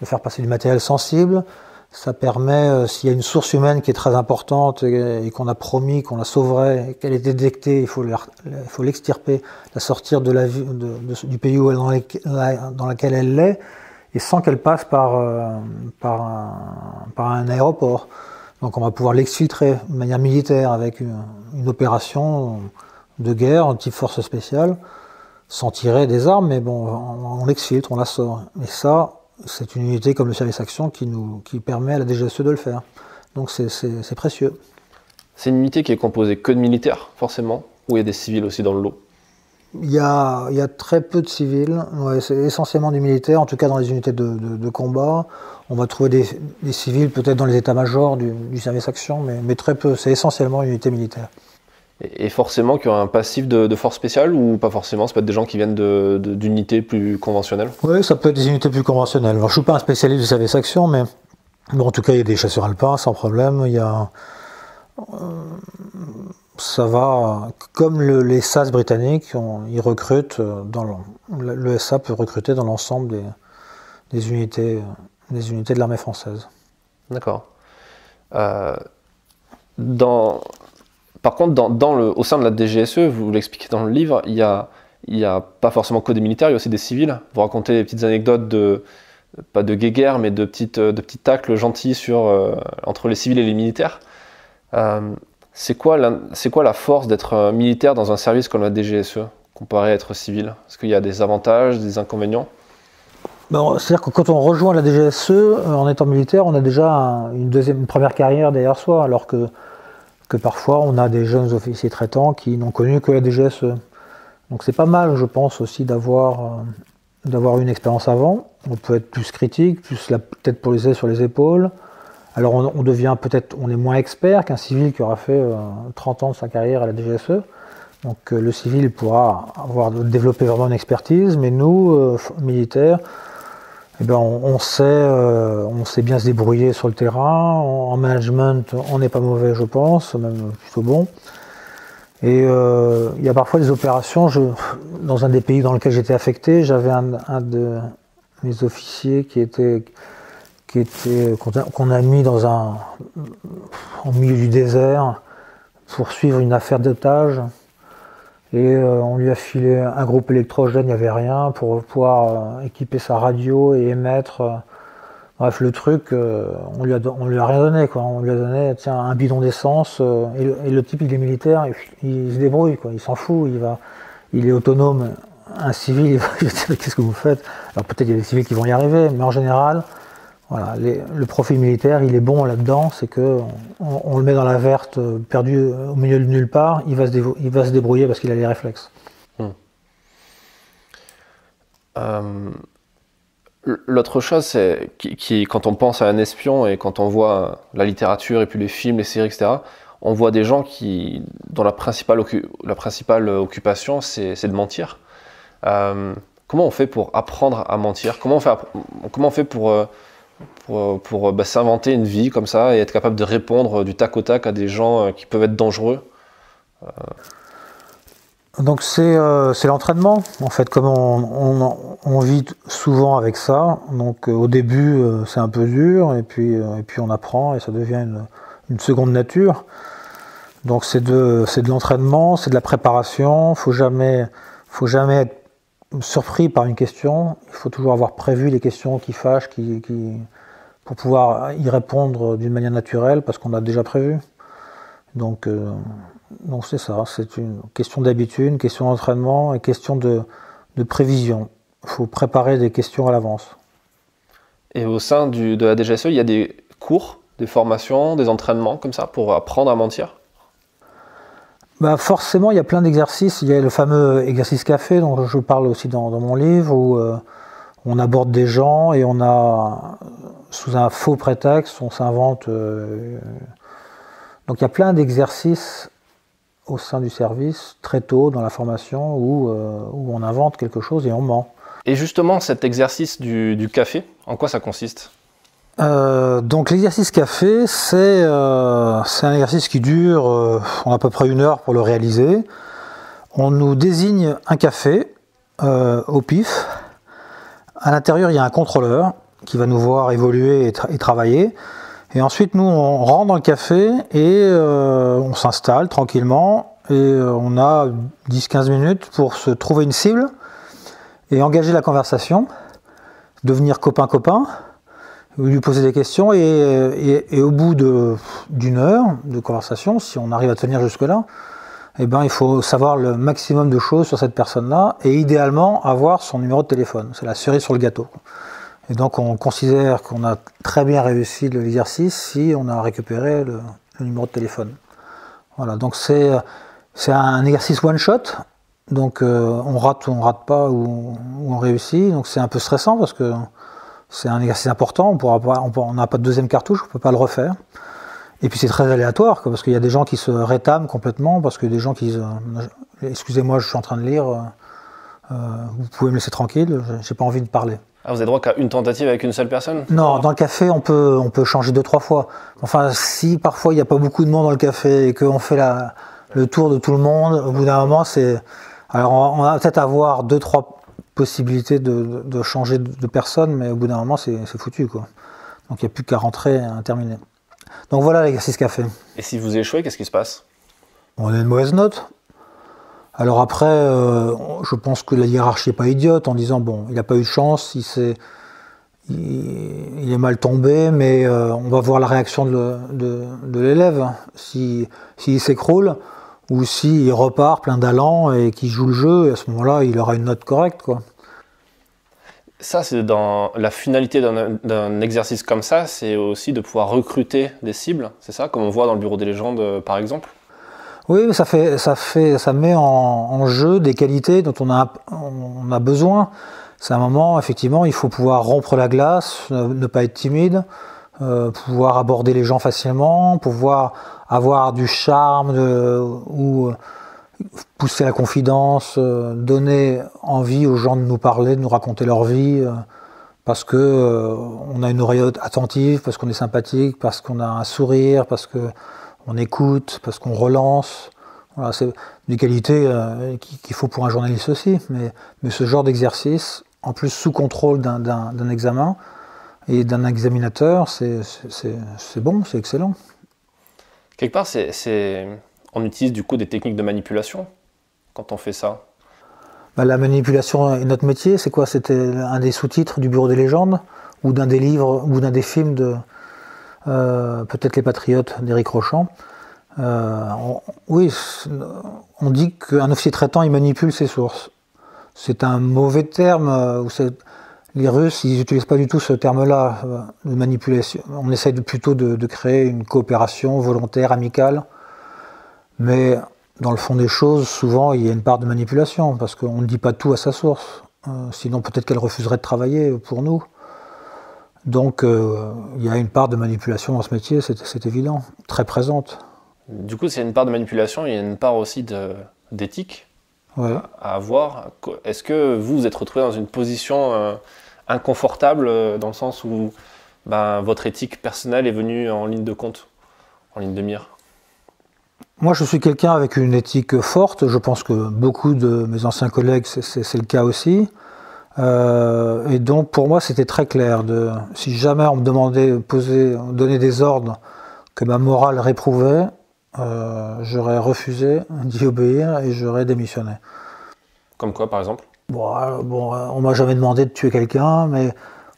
de faire passer du matériel sensible, ça permet, euh, s'il y a une source humaine qui est très importante et, et qu'on a promis qu'on la sauverait, qu'elle est détectée, il faut l'extirper, la sortir de la, de, de, du pays où elle, dans, les, dans laquelle elle est, et sans qu'elle passe par, euh, par, un, par un aéroport. Donc on va pouvoir l'exfiltrer de manière militaire avec une, une opération de guerre, un type force spéciale, sans tirer des armes, mais bon, on, on l'exfiltre, on la sort. Et ça, c'est une unité comme le service action qui, nous, qui permet à la D G S E de le faire. Donc c'est précieux. C'est une unité qui est composée que de militaires, forcément, ou il y a des civils aussi dans le lot? Il y a, il y a très peu de civils, ouais, c'est essentiellement du militaire, en tout cas dans les unités de, de, de combat. On va trouver des, des civils peut-être dans les états-majors du, du service action, mais, mais très peu, c'est essentiellement une unité militaire. Et forcément qui ont un passif de, de force spéciale ou pas forcément, ça peut être des gens qui viennent d'unités plus conventionnelles? Oui, ça peut être des unités plus conventionnelles. Alors, je ne suis pas un spécialiste du service action, mais bon, en tout cas, il y a des chasseurs alpins, sans problème. Il y a, euh, ça va, comme le, les S A S britanniques, on, ils recrutent, dans le, le S A peut recruter dans l'ensemble des, des, unités, des unités de l'armée française. D'accord. Euh, dans... Par contre, dans, dans le, au sein de la D G S E, vous l'expliquez dans le livre, il n'y a, a pas forcément que des militaires, il y a aussi des civils. Vous racontez des petites anecdotes, de, pas de guéguerre, mais de, petites, de petits tacles gentils sur, euh, entre les civils et les militaires. Euh, c'est quoi, quoi la force d'être militaire dans un service comme la D G S E, comparé à être civil? Est-ce qu'il y a des avantages, des inconvénients? Ben, c'est-à-dire que quand on rejoint la D G S E, en étant militaire, on a déjà un, une, deuxième, une première carrière derrière soi, alors que que parfois on a des jeunes officiers traitants qui n'ont connu que la D G S E. Donc c'est pas mal, je pense, aussi d'avoir euh, d'avoir une expérience avant. On peut être plus critique, plus la tête posée sur les épaules. Alors on, on devient peut-être, on est moins expert qu'un civil qui aura fait euh, trente ans de sa carrière à la D G S E. Donc euh, le civil pourra avoir développé vraiment une expertise, mais nous, euh, militaires, eh bien, on, on, sait, euh, on sait bien se débrouiller sur le terrain, en, en management on n'est pas mauvais je pense, même plutôt bon. Et euh, il y a parfois des opérations, je, dans un des pays dans lequel j'étais affecté, j'avais un, un de mes officiers qui était, qui était, qu'on a, qu'on a mis dans un, au milieu du désert pour suivre une affaire d'otage. Et euh, on lui a filé un groupe électrogène, il n'y avait rien, pour pouvoir euh, équiper sa radio et émettre. Euh, bref, le truc, euh, on lui a, on lui a rien donné, quoi. On lui a donné, tiens, un bidon d'essence, euh, et, le, et le type, il est militaire, il, il se débrouille, quoi. Il s'en fout, il va, il est autonome. Un civil, il va dire, qu'est-ce que vous faites? Alors peut-être il y a des civils qui vont y arriver, mais en général, voilà, les, le profil militaire, il est bon là-dedans, c'est que on, on le met dans la verte, perdu au milieu de nulle part, il va se, dévo- il va se débrouiller parce qu'il a les réflexes. Hum. Euh, l'autre chose, c'est qui, qui, quand on pense à un espion et quand on voit la littérature et puis les films, les séries, et cetera, on voit des gens qui, dont la principale, ocu- la principale occupation, c'est, c'est de mentir. Euh, comment on fait pour apprendre à mentir? Comment on fait, comment on fait pour... Euh, pour, pour bah, s'inventer une vie comme ça et être capable de répondre du tac au tac à des gens qui peuvent être dangereux. Euh... Donc c'est euh, c'est l'entraînement, en fait, comme on, on, on vit souvent avec ça. Donc euh, au début, euh, c'est un peu dur, et puis, euh, et puis on apprend, et ça devient une, une seconde nature. Donc c'est de, c'est de l'entraînement, c'est de la préparation, faut jamais, faut jamais être surpris par une question, il faut toujours avoir prévu les questions qui fâchent, qui, qui, pour pouvoir y répondre d'une manière naturelle, parce qu'on a déjà prévu. Donc, euh, donc c'est ça, c'est une question d'habitude, une question d'entraînement, et question de, de prévision. Il faut préparer des questions à l'avance. Et au sein du, de la D G S E, il y a des cours, des formations, des entraînements comme ça, pour apprendre à mentir? Bah forcément, il y a plein d'exercices. Il y a le fameux exercice café, dont je parle aussi dans, dans mon livre, où euh, on aborde des gens et on a, sous un faux prétexte, on s'invente. Euh, donc il y a plein d'exercices au sein du service, très tôt dans la formation, où, euh, où on invente quelque chose et on ment. Et justement, cet exercice du, du café, en quoi ça consiste ? Euh, donc l'exercice café, c'est euh, c'est un exercice qui dure euh, on a à peu près une heure pour le réaliser. On nous désigne un café euh, au pif. À l'intérieur, il y a un contrôleur qui va nous voir évoluer et, tra- et travailler. Et ensuite, nous, on rentre dans le café et euh, on s'installe tranquillement. Et euh, on a dix à quinze minutes pour se trouver une cible et engager la conversation, devenir copain-copain. Lui poser des questions et, et, et au bout de, d'une heure de conversation, si on arrive à tenir jusque-là, eh ben, il faut savoir le maximum de choses sur cette personne-là et idéalement avoir son numéro de téléphone. C'est la cerise sur le gâteau. Et donc on considère qu'on a très bien réussi l'exercice si on a récupéré le, le numéro de téléphone. Voilà, donc c'est, c'est un exercice one-shot. Donc euh, on rate ou on rate pas ou, ou on réussit. Donc c'est un peu stressant parce que c'est un exercice important, on pourra pas, on n'a pas de deuxième cartouche, on ne peut pas le refaire. Et puis c'est très aléatoire, parce qu'il y a des gens qui se rétament complètement, parce que des gens qui disent « Excusez-moi, je suis en train de lire, euh, vous pouvez me laisser tranquille, j'ai pas envie de parler. » Ah, vous avez droit qu'à une tentative avec une seule personne ? Non, dans le café, on peut, on peut changer deux, trois fois. Enfin, si parfois il n'y a pas beaucoup de monde dans le café et qu'on fait la, le tour de tout le monde, au bout d'un moment, c'est... Alors on va peut-être avoir deux, trois... possibilité de, de changer de personne, mais au bout d'un moment, c'est, c'est foutu, quoi. Donc, il n'y a plus qu'à rentrer à terminer. Donc, voilà l'exercice café. Et si vous échouez, qu'est-ce qui se passe? On a une mauvaise note. Alors après, euh, je pense que la hiérarchie n'est pas idiote en disant, bon, il n'a pas eu de chance, il, s'est, il, il est mal tombé, mais euh, on va voir la réaction de, le, de, de l'élève. Si, si il s'écroule, ou s'il si repart plein d'allant et qu'il joue le jeu, et à ce moment-là, il aura une note correcte, quoi. Ça, c'est dans la finalité d'un, d'un exercice comme ça, c'est aussi de pouvoir recruter des cibles, c'est ça, comme on voit dans le bureau des légendes, par exemple. Oui, mais ça fait, ça fait, ça met en, en jeu des qualités dont on a, on a besoin. C'est un moment, effectivement, il faut pouvoir rompre la glace, ne, ne pas être timide, euh, pouvoir aborder les gens facilement, pouvoir avoir du charme de, ou pousser la confidence, euh, donner envie aux gens de nous parler, de nous raconter leur vie, euh, parce que euh, on a une oreille attentive, parce qu'on est sympathique, parce qu'on a un sourire, parce qu'on écoute, parce qu'on relance. Voilà, c'est des qualités euh, qu'il faut pour un journaliste aussi, mais, mais ce genre d'exercice, en plus sous contrôle d'un examen et d'un examinateur, c'est bon, c'est excellent. Quelque part, c'est, c'est... on utilise du coup des techniques de manipulation quand on fait ça. Bah, la manipulation est notre métier, c'est quoi? C'était un des sous-titres du Bureau des légendes, ou d'un des livres, ou d'un des films de euh, peut-être Les Patriotes d'Éric Rochant. Euh, on, oui, on dit qu'un officier traitant, il manipule ses sources. C'est un mauvais terme. Euh, où les Russes, ils n'utilisent pas du tout ce terme-là, euh, de manipulation. On essaie de, plutôt de, de créer une coopération volontaire, amicale. Mais dans le fond des choses, souvent, il y a une part de manipulation, parce qu'on ne dit pas tout à sa source. Euh, sinon, peut-être qu'elle refuserait de travailler pour nous. Donc, euh, il y a une part de manipulation dans ce métier, c'est évident, très présente. Du coup, c'est une part de manipulation, il y a une part aussi d'éthique ouais. à, à avoir. Est-ce que vous vous êtes retrouvé dans une position euh, inconfortable, euh, dans le sens où ben, votre éthique personnelle est venue en ligne de compte, en ligne de mire? Moi, je suis quelqu'un avec une éthique forte. Je pense que beaucoup de mes anciens collègues, c'est le cas aussi. Euh, et donc, pour moi, c'était très clair. De, si jamais on me demandait, poser, donner des ordres que ma morale réprouvait, euh, j'aurais refusé d'y obéir et j'aurais démissionné. Comme quoi, par exemple? Bon, bon on m'a jamais demandé de tuer quelqu'un, mais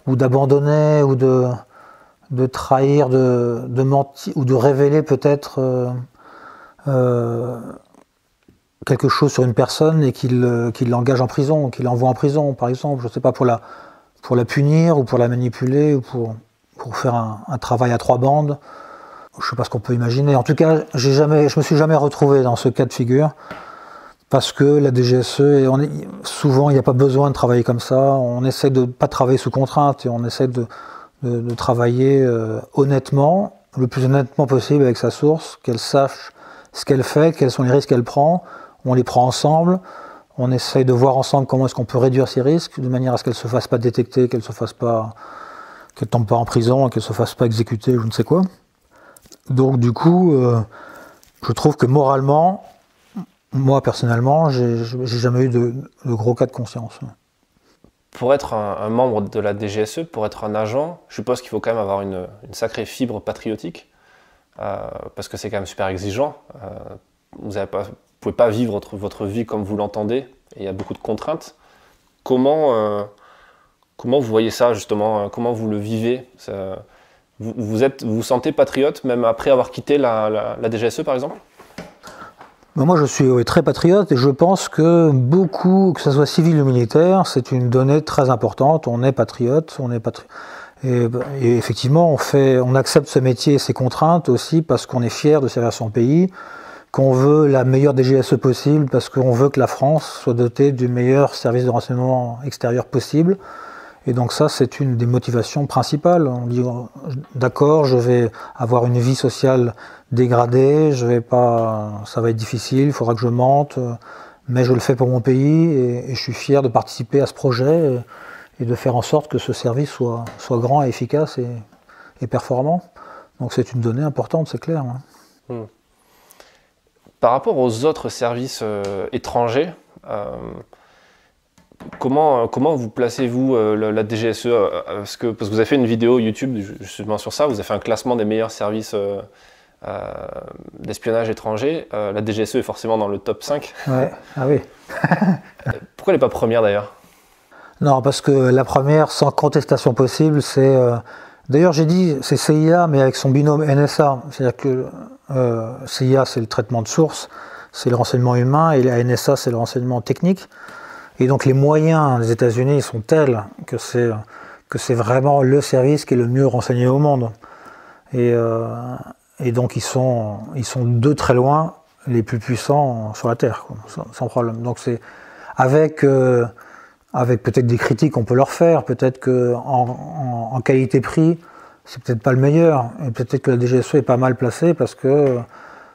ou d'abandonner, ou de, de trahir, de, de mentir, ou de révéler peut-être... Euh, Euh, quelque chose sur une personne et qu'il euh, qu'il l'engage en prison, qu'il l'envoie en prison, par exemple, je ne sais pas, pour la, pour la punir ou pour la manipuler ou pour, pour faire un, un travail à trois bandes. Je ne sais pas ce qu'on peut imaginer. En tout cas, j'ai jamais, je ne me suis jamais retrouvé dans ce cas de figure parce que la D G S E, et on est, souvent, il n'y a pas besoin de travailler comme ça. On essaie de ne pas travailler sous contrainte et on essaie de, de, de travailler euh, honnêtement, le plus honnêtement possible avec sa source, qu'elle sache ce qu'elle fait, quels sont les risques qu'elle prend, on les prend ensemble, on essaye de voir ensemble comment est-ce qu'on peut réduire ces risques, de manière à ce qu'elle ne se fasse pas détecter, qu'elle se fasse pas, qu'elle tombe pas en prison, qu'elle ne se fasse pas exécuter, je ne sais quoi. Donc du coup, euh, je trouve que moralement, moi personnellement, j'ai jamais eu de, de gros cas de conscience. Pour être un, un membre de la D G S E, pour être un agent, je suppose qu'il faut quand même avoir une, une sacrée fibre patriotique. Euh, parce que c'est quand même super exigeant. Euh, vous ne pouvez pas vivre votre, votre vie comme vous l'entendez, et il y a beaucoup de contraintes. Comment, euh, comment vous voyez ça, justement? Comment vous le vivez? ça, vous, vous, êtes, vous vous sentez patriote, même après avoir quitté la, la, la D G S E, par exemple? Ben moi, je suis oui, très patriote, et je pense que beaucoup, que ce soit civil ou militaire, c'est une donnée très importante. On est patriote, on est patriote. Et, et effectivement, on, fait, on accepte ce métier et ses contraintes aussi parce qu'on est fier de servir son pays, qu'on veut la meilleure D G S E possible, parce qu'on veut que la France soit dotée du meilleur service de renseignement extérieur possible. Et donc ça, c'est une des motivations principales. On dit, d'accord, je vais avoir une vie sociale dégradée, je vais pas, ça va être difficile, il faudra que je mente, mais je le fais pour mon pays et, et je suis fier de participer à ce projet. Et, et de faire en sorte que ce service soit, soit grand et efficace et, et performant. Donc c'est une donnée importante, c'est clair. Mmh. Par rapport aux autres services euh, étrangers, euh, comment, comment vous placez-vous euh, la D G S E euh, parce, que, parce que vous avez fait une vidéo YouTube justement sur ça, vous avez fait un classement des meilleurs services euh, euh, d'espionnage étranger. Euh, la D G S E est forcément dans le top cinq. Ouais. Ah oui. Pourquoi elle n'est pas première d'ailleurs ? Non, parce que la première, sans contestation possible, c'est... Euh, d'ailleurs, j'ai dit, c'est C I A, mais avec son binôme N S A. C'est-à-dire que euh, C I A, c'est le traitement de source, c'est le renseignement humain, et la N S A, c'est le renseignement technique. Et donc, les moyens des États-Unis sont tels que c'est que c'est vraiment le service qui est le mieux renseigné au monde. Et, euh, et donc, ils sont, ils sont de très loin les plus puissants sur la Terre, quoi, sans, sans problème. Donc, c'est avec... Euh, avec peut-être des critiques qu'on peut leur faire, peut-être qu'en en, en, en qualité-prix, c'est peut-être pas le meilleur, et peut-être que la D G S E est pas mal placée parce que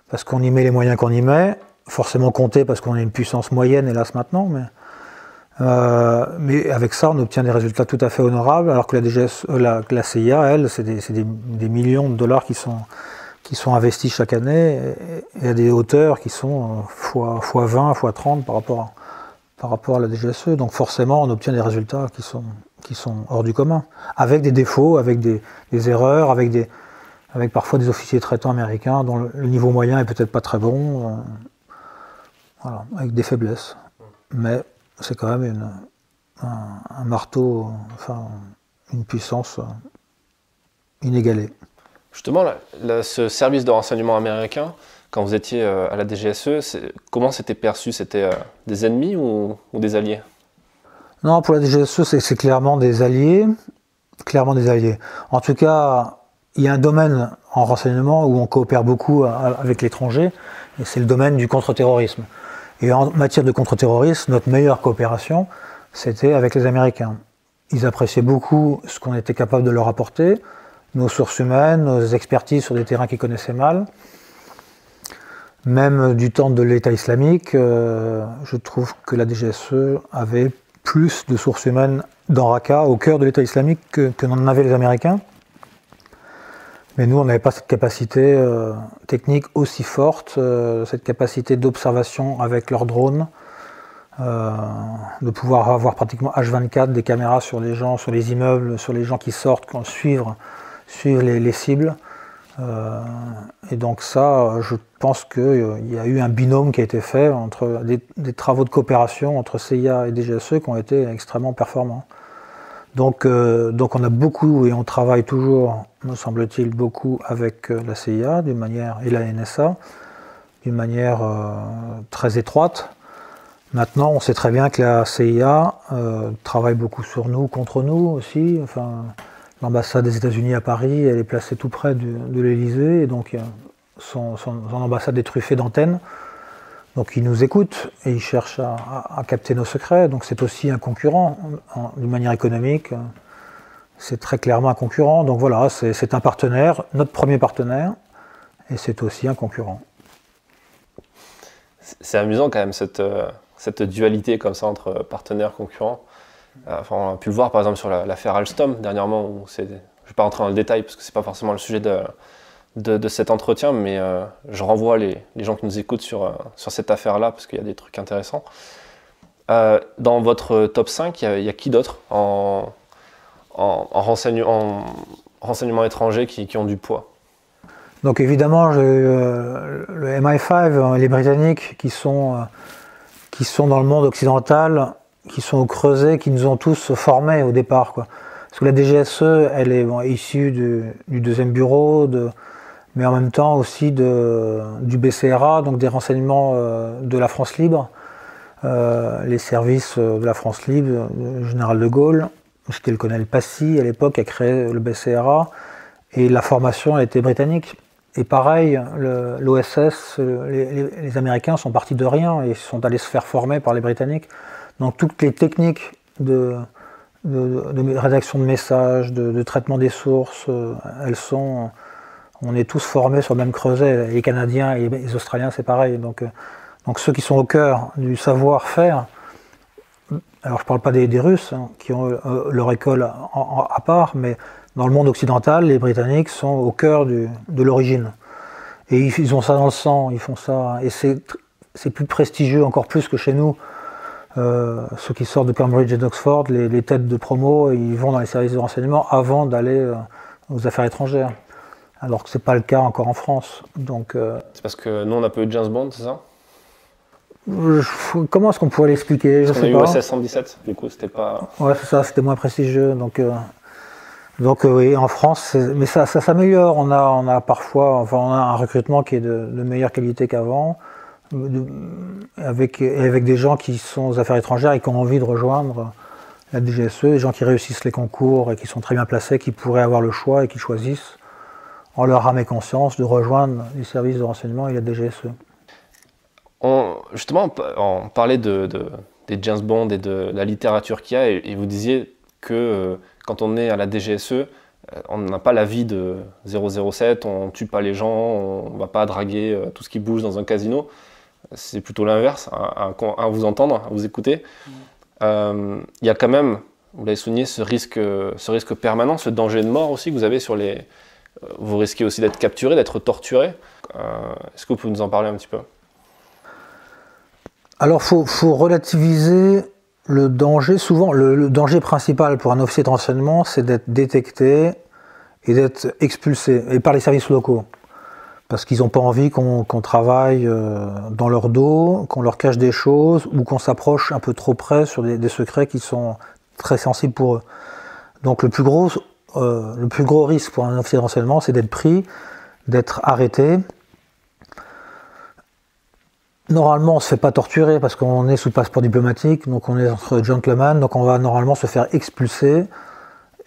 parce qu'on y met les moyens qu'on y met, forcément compté parce qu'on a une puissance moyenne, hélas maintenant, mais, euh, mais avec ça on obtient des résultats tout à fait honorables, alors que la D G S E, la, la C I A, elle, c'est des, des, des millions de dollars qui sont, qui sont investis chaque année et à des hauteurs qui sont fois vingt, fois trente par rapport à, par rapport à la D G S E. Donc forcément, on obtient des résultats qui sont, qui sont hors du commun, avec des défauts, avec des, des erreurs, avec, des, avec parfois des officiers traitants américains dont le, le niveau moyen est peut-être pas très bon, euh, voilà, avec des faiblesses. Mais c'est quand même une, un, un marteau, enfin une puissance inégalée. Justement, là, là, ce service de renseignement américain, quand vous étiez euh, à la D G S E, comment c'était perçu? C'était euh, des ennemis ou, ou des alliés? Non, pour la D G S E, c'est clairement des alliés. Clairement des alliés. En tout cas, il y a un domaine en renseignement où on coopère beaucoup avec l'étranger, et c'est le domaine du contre-terrorisme. Et en matière de contre-terrorisme, notre meilleure coopération, c'était avec les Américains. Ils appréciaient beaucoup ce qu'on était capable de leur apporter, nos sources humaines, nos expertises sur des terrains qu'ils connaissaient mal. Même du temps de l'État islamique, euh, je trouve que la D G S E avait plus de sources humaines dans Raqqa, au cœur de l'État islamique, que, que n'en avaient les Américains. Mais nous, on n'avait pas cette capacité euh, technique aussi forte, euh, cette capacité d'observation avec leurs drones, euh, de pouvoir avoir pratiquement H vingt-quatre des caméras sur les gens, sur les immeubles, sur les gens qui sortent, suivre suivre les, les cibles. Euh, et donc ça, je pense qu'il euh, y a eu un binôme qui a été fait entre des, des travaux de coopération entre C I A et D G S E qui ont été extrêmement performants. Donc, euh, donc on a beaucoup, et on travaille toujours, me semble-t-il, beaucoup avec euh, la C I A d'une manière, et la N S A d'une manière euh, très étroite. Maintenant, on sait très bien que la C I A euh, travaille beaucoup sur nous, contre nous aussi. Enfin, l'ambassade des États-Unis à Paris, elle est placée tout près du, de l'Élysée, et donc son, son, son ambassade est truffée d'antennes. Donc ils nous écoutent et ils cherchent à, à, à capter nos secrets. Donc c'est aussi un concurrent d'une manière économique. C'est très clairement un concurrent. Donc voilà, c'est un partenaire, notre premier partenaire, et c'est aussi un concurrent. C'est amusant quand même cette, cette dualité comme ça entre partenaires-concurrents. Enfin, on a pu le voir par exemple sur l'affaire la, Alstom dernièrement, où je ne vais pas rentrer dans le détail parce que ce n'est pas forcément le sujet de, de, de cet entretien, mais euh, je renvoie les, les gens qui nous écoutent sur, euh, sur cette affaire-là parce qu'il y a des trucs intéressants. Euh, dans votre top cinq, il y, y a qui d'autre en, en, en, renseigne, en renseignement étranger qui, qui ont du poids? Donc évidemment, euh, le M I cinq, les Britanniques qui sont, euh, qui sont dans le monde occidental, qui sont au creuset, qui nous ont tous formés au départ, quoi. Parce que la D G S E, elle est bon, issue du, du deuxième bureau, de, mais en même temps aussi de, du B C R A, donc des renseignements euh, de la France libre, euh, les services de la France libre, le général de Gaulle, parce qu'il connaît le Passy à l'époque, a créé le B C R A, et la formation était britannique. Et pareil, l'O S S, le, les, les, les Américains sont partis de rien et sont allés se faire former par les Britanniques. Donc toutes les techniques de, de, de rédaction de messages, de, de traitement des sources, elles sont, on est tous formés sur le même creuset, les Canadiens et les Australiens c'est pareil, donc, donc ceux qui sont au cœur du savoir-faire, alors je ne parle pas des, des Russes, hein, qui ont euh, leur école en, en, à part, mais dans le monde occidental, les Britanniques sont au cœur du, de l'origine, et ils, ils ont ça dans le sang, ils font ça, et c'est plus prestigieux encore plus que chez nous. Euh, ceux qui sortent de Cambridge et d'Oxford, les, les têtes de promo, ils vont dans les services de renseignement avant d'aller euh, aux affaires étrangères. Alors que ce n'est pas le cas encore en France. Donc, euh, c'est parce que nous, on n'a pas eu James Bond, c'est ça? je, Comment est-ce qu'on pourrait l'expliquer? On a eu U S S cent dix-sept, du coup, c'était pas... Ouais, c'est ça, c'était moins prestigieux. Donc, euh, donc euh, oui, en France, mais ça, ça s'améliore. On a, on a parfois, enfin, on a un recrutement qui est de, de meilleure qualité qu'avant. Avec, avec des gens qui sont aux affaires étrangères et qui ont envie de rejoindre la D G S E, des gens qui réussissent les concours et qui sont très bien placés, qui pourraient avoir le choix et qui choisissent, en leur âme et conscience, de rejoindre les services de renseignement et la D G S E. On, justement, on parlait de, de, des James Bond et de, de la littérature qu'il y a, et, et vous disiez que euh, quand on est à la D G S E, on n'a pas la vie de zéro zéro sept, on ne tue pas les gens, on ne va pas draguer tout ce qui bouge dans un casino. C'est plutôt l'inverse, à, à, à vous entendre, à vous écouter. Il mmh. euh, y a quand même, vous l'avez souligné, ce risque, ce risque permanent, ce danger de mort aussi que vous avez sur les, vous risquez aussi d'être capturé, d'être torturé. Euh, Est-ce que vous pouvez nous en parler un petit peu? Alors, il faut, faut relativiser le danger. Souvent, le, le danger principal pour un officier de renseignement, c'est d'être détecté et d'être expulsé, et par les services locaux. Parce qu'ils n'ont pas envie qu'on qu'on travaille dans leur dos, qu'on leur cache des choses, ou qu'on s'approche un peu trop près sur des, des secrets qui sont très sensibles pour eux. Donc le plus gros, euh, le plus gros risque pour un officier de renseignement, c'est d'être pris, d'être arrêté. Normalement, on ne se fait pas torturer parce qu'on est sous passeport diplomatique, donc on est entre gentlemen, donc on va normalement se faire expulser.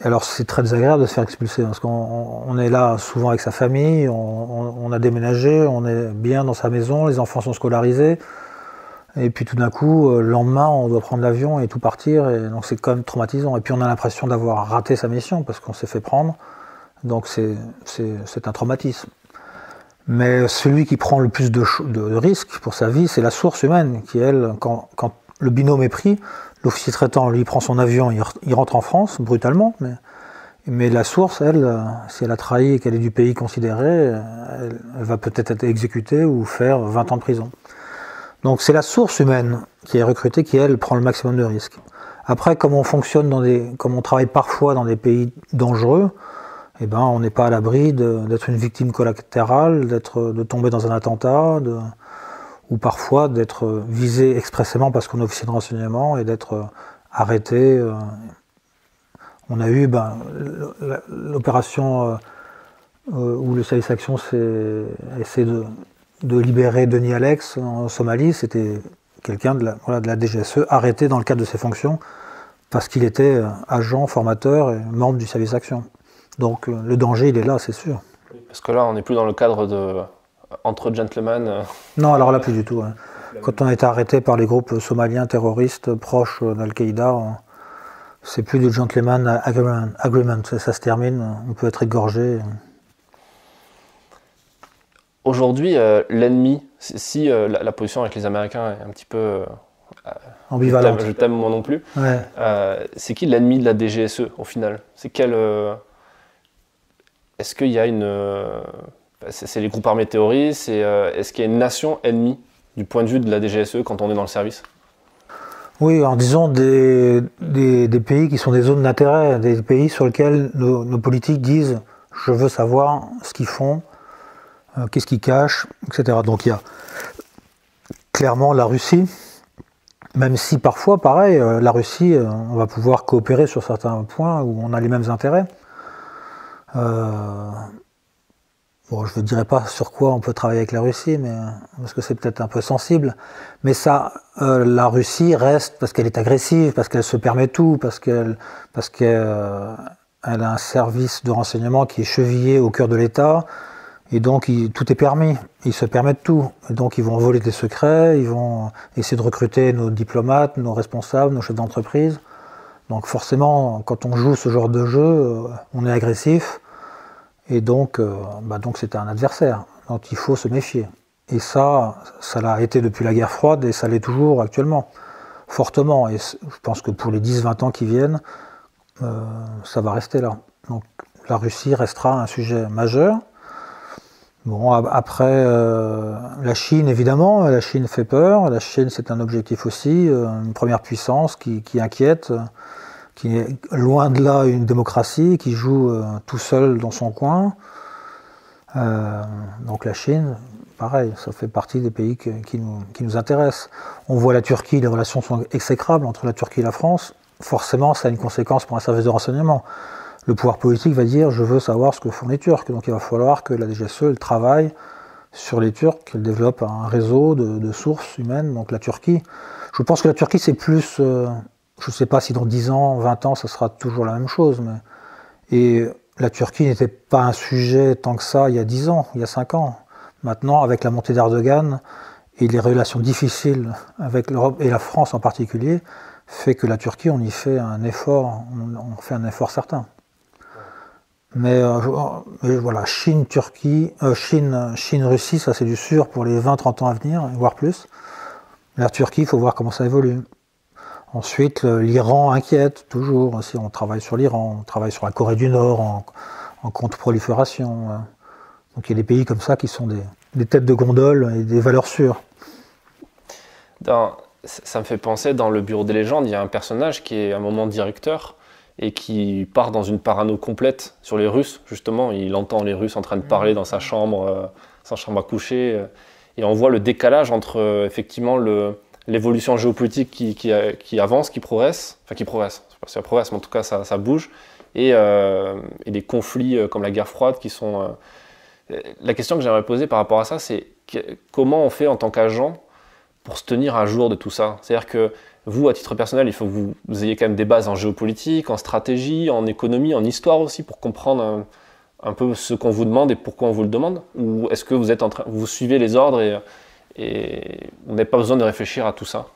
Alors c'est très désagréable de se faire expulser, parce qu'on est là souvent avec sa famille, on, on, on a déménagé, on est bien dans sa maison, les enfants sont scolarisés, et puis tout d'un coup, le lendemain, on doit prendre l'avion et tout partir, et donc c'est quand même traumatisant. Et puis on a l'impression d'avoir raté sa mission, parce qu'on s'est fait prendre, donc c'est un traumatisme. Mais celui qui prend le plus de, de, de risques pour sa vie, c'est la source humaine, qui elle, quand, quand le binôme est pris, l'officier traitant, lui, prend son avion, il, re il rentre en France, brutalement, mais, mais la source, elle, euh, si elle a trahi et qu'elle est du pays considéré, euh, elle, elle va peut-être être exécutée ou faire vingt ans de prison. Donc c'est la source humaine qui est recrutée, qui, elle, prend le maximum de risques. Après, comme on fonctionne dans des, comme on travaille parfois dans des pays dangereux, eh ben, on n'est pas à l'abri d'être une victime collatérale, de tomber dans un attentat, de... ou parfois d'être visé expressément parce qu'on est officier de renseignement et d'être arrêté. On a eu ben, l'opération où le service action a essayé de, de libérer Denis Alex en Somalie. C'était quelqu'un de, voilà, de la D G S E arrêté dans le cadre de ses fonctions parce qu'il était agent, formateur et membre du service action. Donc le danger, il est là, c'est sûr. Parce que là, on n'est plus dans le cadre de... entre gentlemen. Non, alors là, plus du tout. Hein. Quand on a été arrêté par les groupes somaliens terroristes proches d'Al-Qaïda, c'est plus du gentleman agreement. agreement. Ça se termine, on peut être égorgé. Aujourd'hui, euh, l'ennemi, si euh, la, la position avec les Américains est un petit peu... Euh, ambivalente. Je t'aime, moi non plus. Ouais. Euh, c'est qui l'ennemi de la D G S E, au final? C'est quel... Euh, Est-ce qu'il y a une... Euh, c'est les groupes armés terroristes, et euh, est-ce qu'il y a une nation ennemie du point de vue de la D G S E quand on est dans le service? Oui, en disant des, des, des pays qui sont des zones d'intérêt, des pays sur lesquels nos, nos politiques disent « je veux savoir ce qu'ils font, euh, qu'est-ce qu'ils cachent, et cetera » Donc il y a clairement la Russie, même si parfois, pareil, la Russie, on va pouvoir coopérer sur certains points où on a les mêmes intérêts. Euh... Bon, je ne dirais pas sur quoi on peut travailler avec la Russie, mais, parce que c'est peut-être un peu sensible. Mais ça, euh, la Russie reste, parce qu'elle est agressive, parce qu'elle se permet tout, parce qu'elle parce qu'elle euh, elle a un service de renseignement qui est chevillé au cœur de l'État, et donc il, tout est permis, ils se permettent tout. Et donc ils vont voler des secrets, ils vont essayer de recruter nos diplomates, nos responsables, nos chefs d'entreprise. Donc forcément, quand on joue ce genre de jeu, on est agressif. Et donc, euh, bah donc c'était un adversaire, donc il faut se méfier. Et ça, ça l'a été depuis la guerre froide, et ça l'est toujours actuellement, fortement. Et je pense que pour les dix à vingt ans qui viennent, euh, ça va rester là. Donc la Russie restera un sujet majeur. Bon, après, euh, la Chine, évidemment, la Chine fait peur. La Chine, c'est un objectif aussi, euh, une première puissance qui, qui inquiète. Qui est loin de là une démocratie, qui joue euh, tout seul dans son coin. Euh, donc la Chine, pareil, ça fait partie des pays que, qui, nous, qui nous intéressent. On voit la Turquie, les relations sont exécrables entre la Turquie et la France. Forcément, ça a une conséquence pour un service de renseignement. Le pouvoir politique va dire « je veux savoir ce que font les Turcs ». Donc il va falloir que la D G S E elle travaille sur les Turcs, qu'elle développe un réseau de, de sources humaines, donc la Turquie. Je pense que la Turquie, c'est plus... Euh, Je ne sais pas si dans dix ans, vingt ans, ça sera toujours la même chose. Mais... Et la Turquie n'était pas un sujet tant que ça il y a dix ans, il y a cinq ans. Maintenant, avec la montée d'Erdogan et les relations difficiles avec l'Europe et la France en particulier, fait que la Turquie, on y fait un effort, on fait un effort certain. Mais, euh, mais voilà, Chine-Turquie, euh, Chine, Chine-Russie, ça c'est du sûr pour les vingt à trente ans à venir, voire plus. La Turquie, il faut voir comment ça évolue. Ensuite, l'Iran inquiète toujours. Si on travaille sur l'Iran, on travaille sur la Corée du Nord, en, en contre-prolifération. Donc il y a des pays comme ça qui sont des, des têtes de gondole et des valeurs sûres. Dans, ça me fait penser, dans Le bureau des légendes, il y a un personnage qui est à un moment directeur et qui part dans une parano complète sur les Russes, justement. Il entend les Russes en train de parler dans sa chambre, euh, sa chambre à coucher, euh, et on voit le décalage entre, euh, effectivement, le... l'évolution géopolitique qui, qui, qui avance, qui progresse, enfin qui progresse, je ne sais pas si ça progresse, mais en tout cas ça, ça bouge, et, euh, et des conflits comme la guerre froide qui sont... Euh... La question que j'aimerais poser par rapport à ça, c'est comment on fait en tant qu'agent pour se tenir à jour de tout ça? C'est-à-dire que vous, à titre personnel, il faut que vous, vous ayez quand même des bases en géopolitique, en stratégie, en économie, en histoire aussi, pour comprendre un, un peu ce qu'on vous demande et pourquoi on vous le demande? Ou est-ce que vous, êtes en train, vous suivez les ordres et... et on n'a pas besoin de réfléchir à tout ça?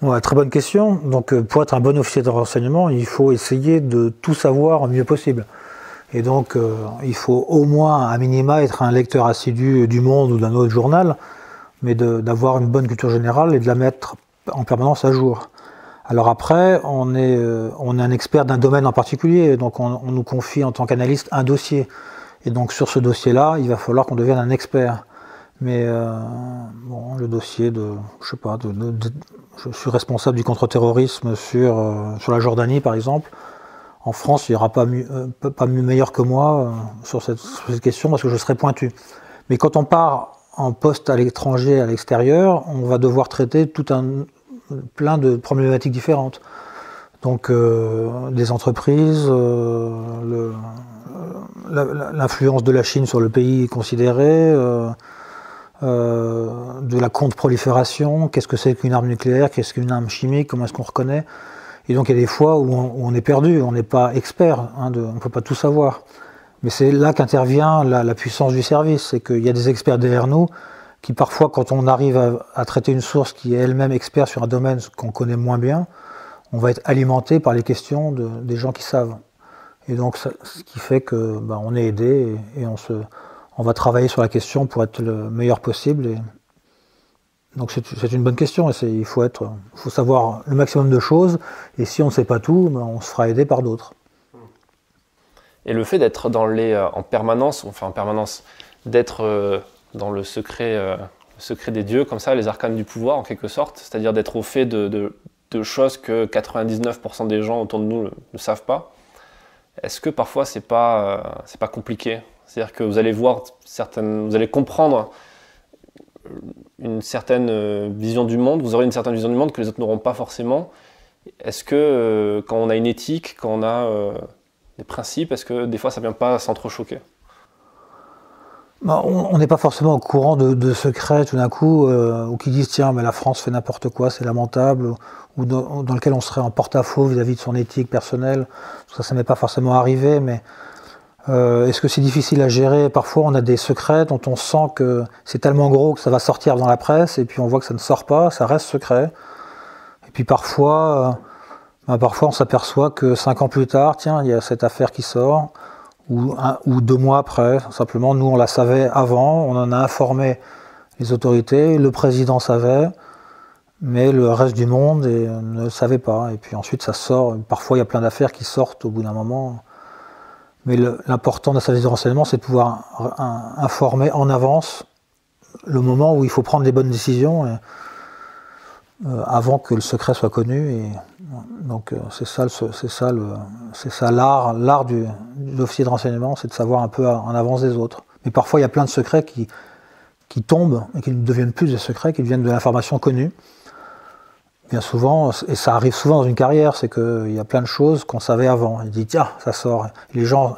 Ouais, très bonne question. Donc, pour être un bon officier de renseignement, il faut essayer de tout savoir le mieux possible. Et donc, euh, il faut au moins, à minima, être un lecteur assidu du Monde ou d'un autre journal, mais d'avoir une bonne culture générale et de la mettre en permanence à jour. Alors après, on est, euh, on est un expert d'un domaine en particulier, donc on, on nous confie en tant qu'analyste un dossier. Et donc, sur ce dossier-là, il va falloir qu'on devienne un expert. Mais euh, bon, le dossier de, je sais pas, de, de, de, je suis responsable du contre-terrorisme sur, euh, sur la Jordanie, par exemple. En France, il n'y aura pas mieux, euh, pas mieux meilleur que moi euh, sur, cette, sur cette question, parce que je serai pointu. Mais quand on part en poste à l'étranger, à l'extérieur, on va devoir traiter tout un plein de problématiques différentes. Donc, euh, des entreprises, euh, le, euh, l'influence de la Chine sur le pays considéré, euh, Euh, de la contre-prolifération, qu'est-ce que c'est qu'une arme nucléaire, qu'est-ce qu'une arme chimique, comment est-ce qu'on reconnaît. Et donc il y a des fois où on, où on est perdu, on n'est pas expert, hein, de, on ne peut pas tout savoir. Mais c'est là qu'intervient la, la puissance du service, c'est qu'il y a des experts derrière nous qui parfois, quand on arrive à, à traiter une source qui est elle-même experte sur un domaine qu'on connaît moins bien, on va être alimenté par les questions de, des gens qui savent. Et donc ça, ce qui fait que bah, on est aidé et, et on se... on va travailler sur la question pour être le meilleur possible. Et... donc c'est une bonne question. Et il faut, être, faut savoir le maximum de choses. Et si on ne sait pas tout, ben on se fera aider par d'autres. Et le fait d'être dans les euh, en permanence, enfin en permanence, d'être euh, dans le secret, euh, le secret des dieux, comme ça, les arcanes du pouvoir en quelque sorte, c'est-à-dire d'être au fait de, de, de choses que quatre-vingt-dix-neuf pour cent des gens autour de nous ne, ne savent pas. Est-ce que parfois c'est pas, euh, c'est pas compliqué? C'est-à-dire que vous allez voir certaines, vous allez comprendre une certaine vision du monde, vous aurez une certaine vision du monde que les autres n'auront pas forcément. Est-ce que euh, quand on a une éthique, quand on a euh, des principes, est-ce que des fois ça ne vient pas s'entrechoquer? Bah, on n'est pas forcément au courant de, de secrets tout d'un coup, euh, ou qui disent tiens, mais la France fait n'importe quoi, c'est lamentable, ou, ou dans, dans lequel on serait en porte-à-faux vis-à-vis de son éthique personnelle. Ça, ça n'est pas forcément arrivé, mais. Euh, Est-ce que c'est difficile à gérer? Parfois, on a des secrets dont on sent que c'est tellement gros que ça va sortir dans la presse, et puis on voit que ça ne sort pas, ça reste secret. Et puis parfois, euh, ben parfois on s'aperçoit que cinq ans plus tard, tiens, il y a cette affaire qui sort, ou, un, ou deux mois après. Simplement, nous, on la savait avant, on en a informé les autorités, le président savait, mais le reste du monde et, euh, ne le savait pas. Et puis ensuite, ça sort. Parfois, il y a plein d'affaires qui sortent au bout d'un moment. Mais l'important d'un service de renseignement, c'est de pouvoir un, un, informer en avance le moment où il faut prendre les bonnes décisions et, euh, avant que le secret soit connu. Et, donc euh, c'est ça, c'est ça, c'est ça l'art, l'art du, de l'officier de renseignement, c'est de savoir un peu à, en avance des autres. Mais parfois, il y a plein de secrets qui, qui tombent et qui ne deviennent plus des secrets, qui deviennent de l'information connue. Bien souvent, et ça arrive souvent dans une carrière, c'est qu'il y a plein de choses qu'on savait avant. Ils disent tiens, ça sort. Et les gens,